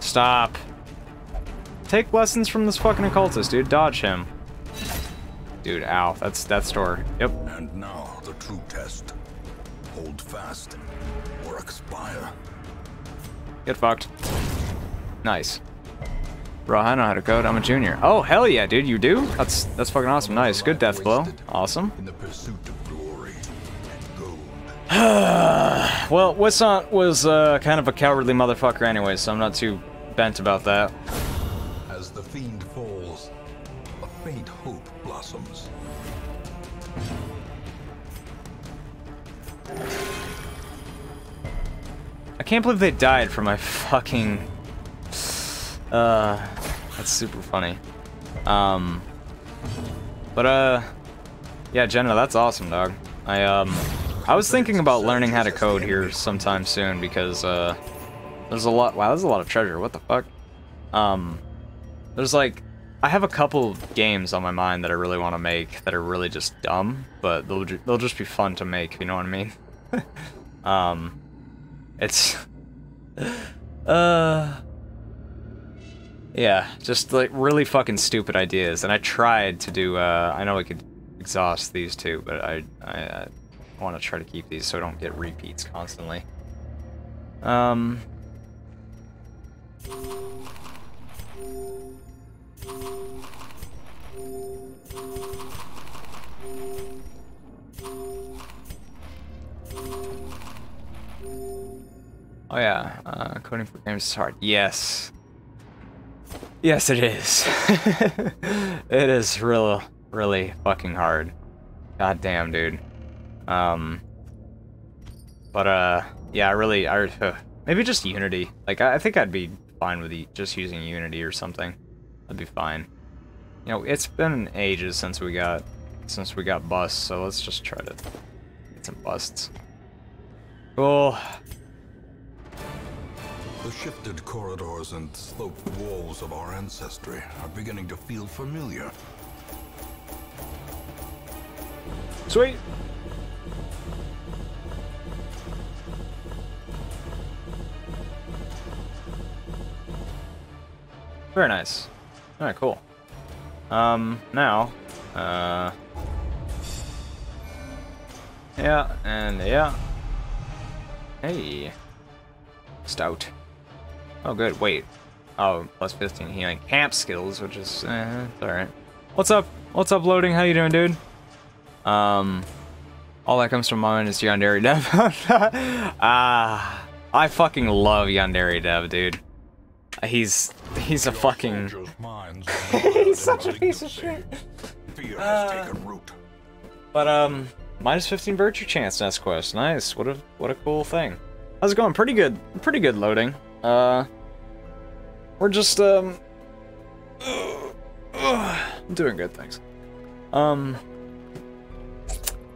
Stop. Take lessons from this fucking occultist, dude. Dodge him. Dude, ow. That's that door. Yep. And now the true test. Hold fast or expire. Get fucked. Nice. Bro, I know how to code. I'm a junior. Oh, hell yeah, dude. You do? That's fucking awesome. Nice. Good death blow. Awesome. In the pursuit of glory and gold. Well, Wissant was kind of a cowardly motherfucker anyway, so I'm not too bent about that. As the fiend falls, a faint hope blossoms. I can't believe they died for my fucking... that's super funny. Yeah, Jenna, that's awesome, dog. I was thinking about learning how to code here sometime soon because, there's a lot, wow, there's a lot of treasure, what the fuck? There's like, I have a couple games on my mind that I really want to make that are really just dumb, but they'll just be fun to make, you know what I mean? It's, yeah, just like really fucking stupid ideas, and I tried to do. I know I could exhaust these two, but I want to try to keep these so I don't get repeats constantly. Oh yeah, coding for games is hard. Yes. Yes, it is. It is real, really fucking hard. God damn, dude. Yeah, maybe just Unity. Like, I think I'd be fine with just using Unity or something. I'd be fine. You know, it's been ages since we got busts, so let's just try to get some busts. Cool. The shifted corridors and sloped walls of our ancestry are beginning to feel familiar. Sweet! Very nice. Alright, cool. Now... yeah, and yeah. Hey. Stout. Oh, good. Wait. Oh, plus 15 healing. Camp skills, which is it's all right. What's up? What's up, Loading? How you doing, dude? All that comes to mind is Yandere Dev. Ah, I fucking love Yandere Dev, dude. He's a fucking. He's such a piece of shit. Minus 15 virtue chance nest quest. Nice. What a cool thing. How's it going? Pretty good. Pretty good, Loading. We're just, I'm doing good, thanks.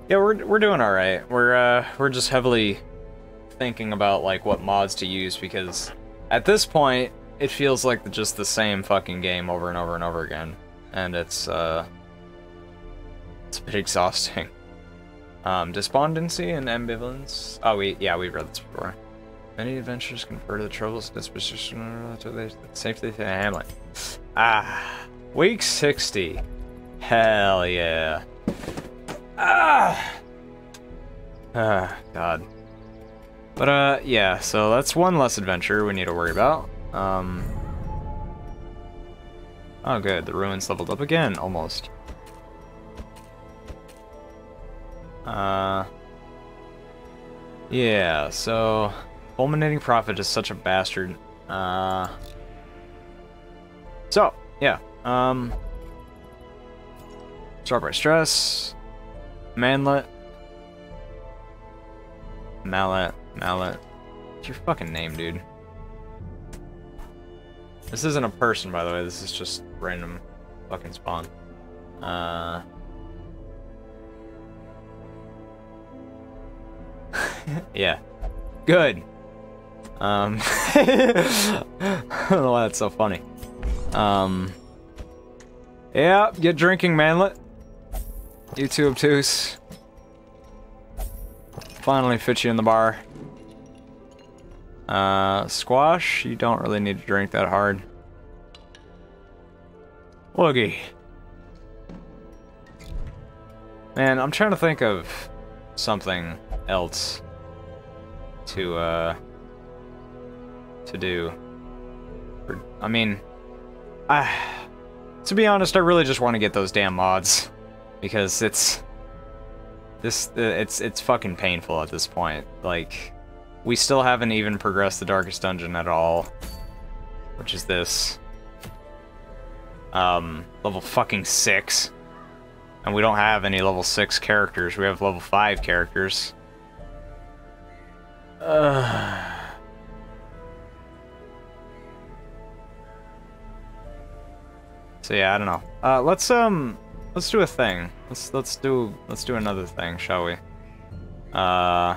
Yeah, we're doing alright. We're just heavily thinking about, like, what mods to use, because at this point, it feels like just the same fucking game over and over and over again. And it's a bit exhausting. Despondency and ambivalence. Oh, we've read this before. Many adventures confer to the troubles of disposition relative to the safety of Hamlet. Ah, week 60. Hell yeah. Ah, God. Yeah, so that's one less adventure we need to worry about. Oh, good. The ruins leveled up again, almost. Yeah, so... Fulminating Prophet is such a bastard. Yeah. Strawberry Stress. Manlet. Mallet. What's your fucking name, dude? This isn't a person, by the way. This is just random fucking spawn. Yeah. Good. I don't know why that's so funny. Yeah, get drinking, Manlet. You too obtuse. Finally fit you in the bar. Squash, you don't really need to drink that hard. Woogie. Man, I'm trying to think of something else to do. I mean, to be honest, I really just want to get those damn mods because it's fucking painful at this point. Like, we still haven't even progressed the Darkest Dungeon at all, which is this level fucking 6, and we don't have any level 6 characters. We have level 5 characters. So yeah, I don't know. Let's do a thing. Let's do another thing, shall we? Yeah.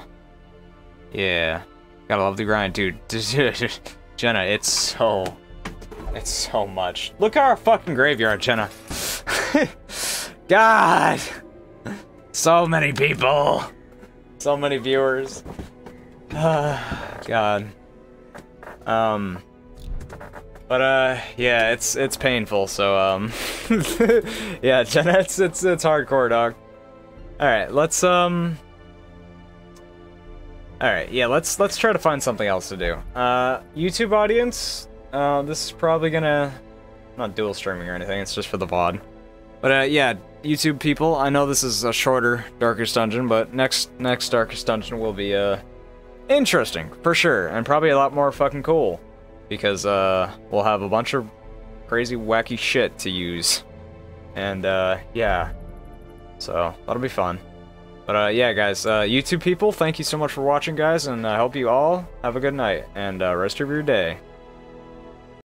Gotta love the grind, dude. Jenna, it's so much. Look at our fucking graveyard, Jenna. God! So many people! So many viewers. God. But yeah, it's painful, so yeah, Jenna, it's hardcore, dog. Alright, let's Alright, yeah, let's try to find something else to do. YouTube audience, this is probably gonna... I'm not dual streaming or anything, it's just for the VOD. But yeah, YouTube people, I know this is a shorter Darkest Dungeon, but next Darkest Dungeon will be interesting, for sure, and probably a lot more fucking cool. Because we'll have a bunch of crazy, wacky shit to use. And yeah. So, that'll be fun. But yeah, guys, YouTube people, thank you so much for watching, guys, and I hope you all have a good night and rest of your day.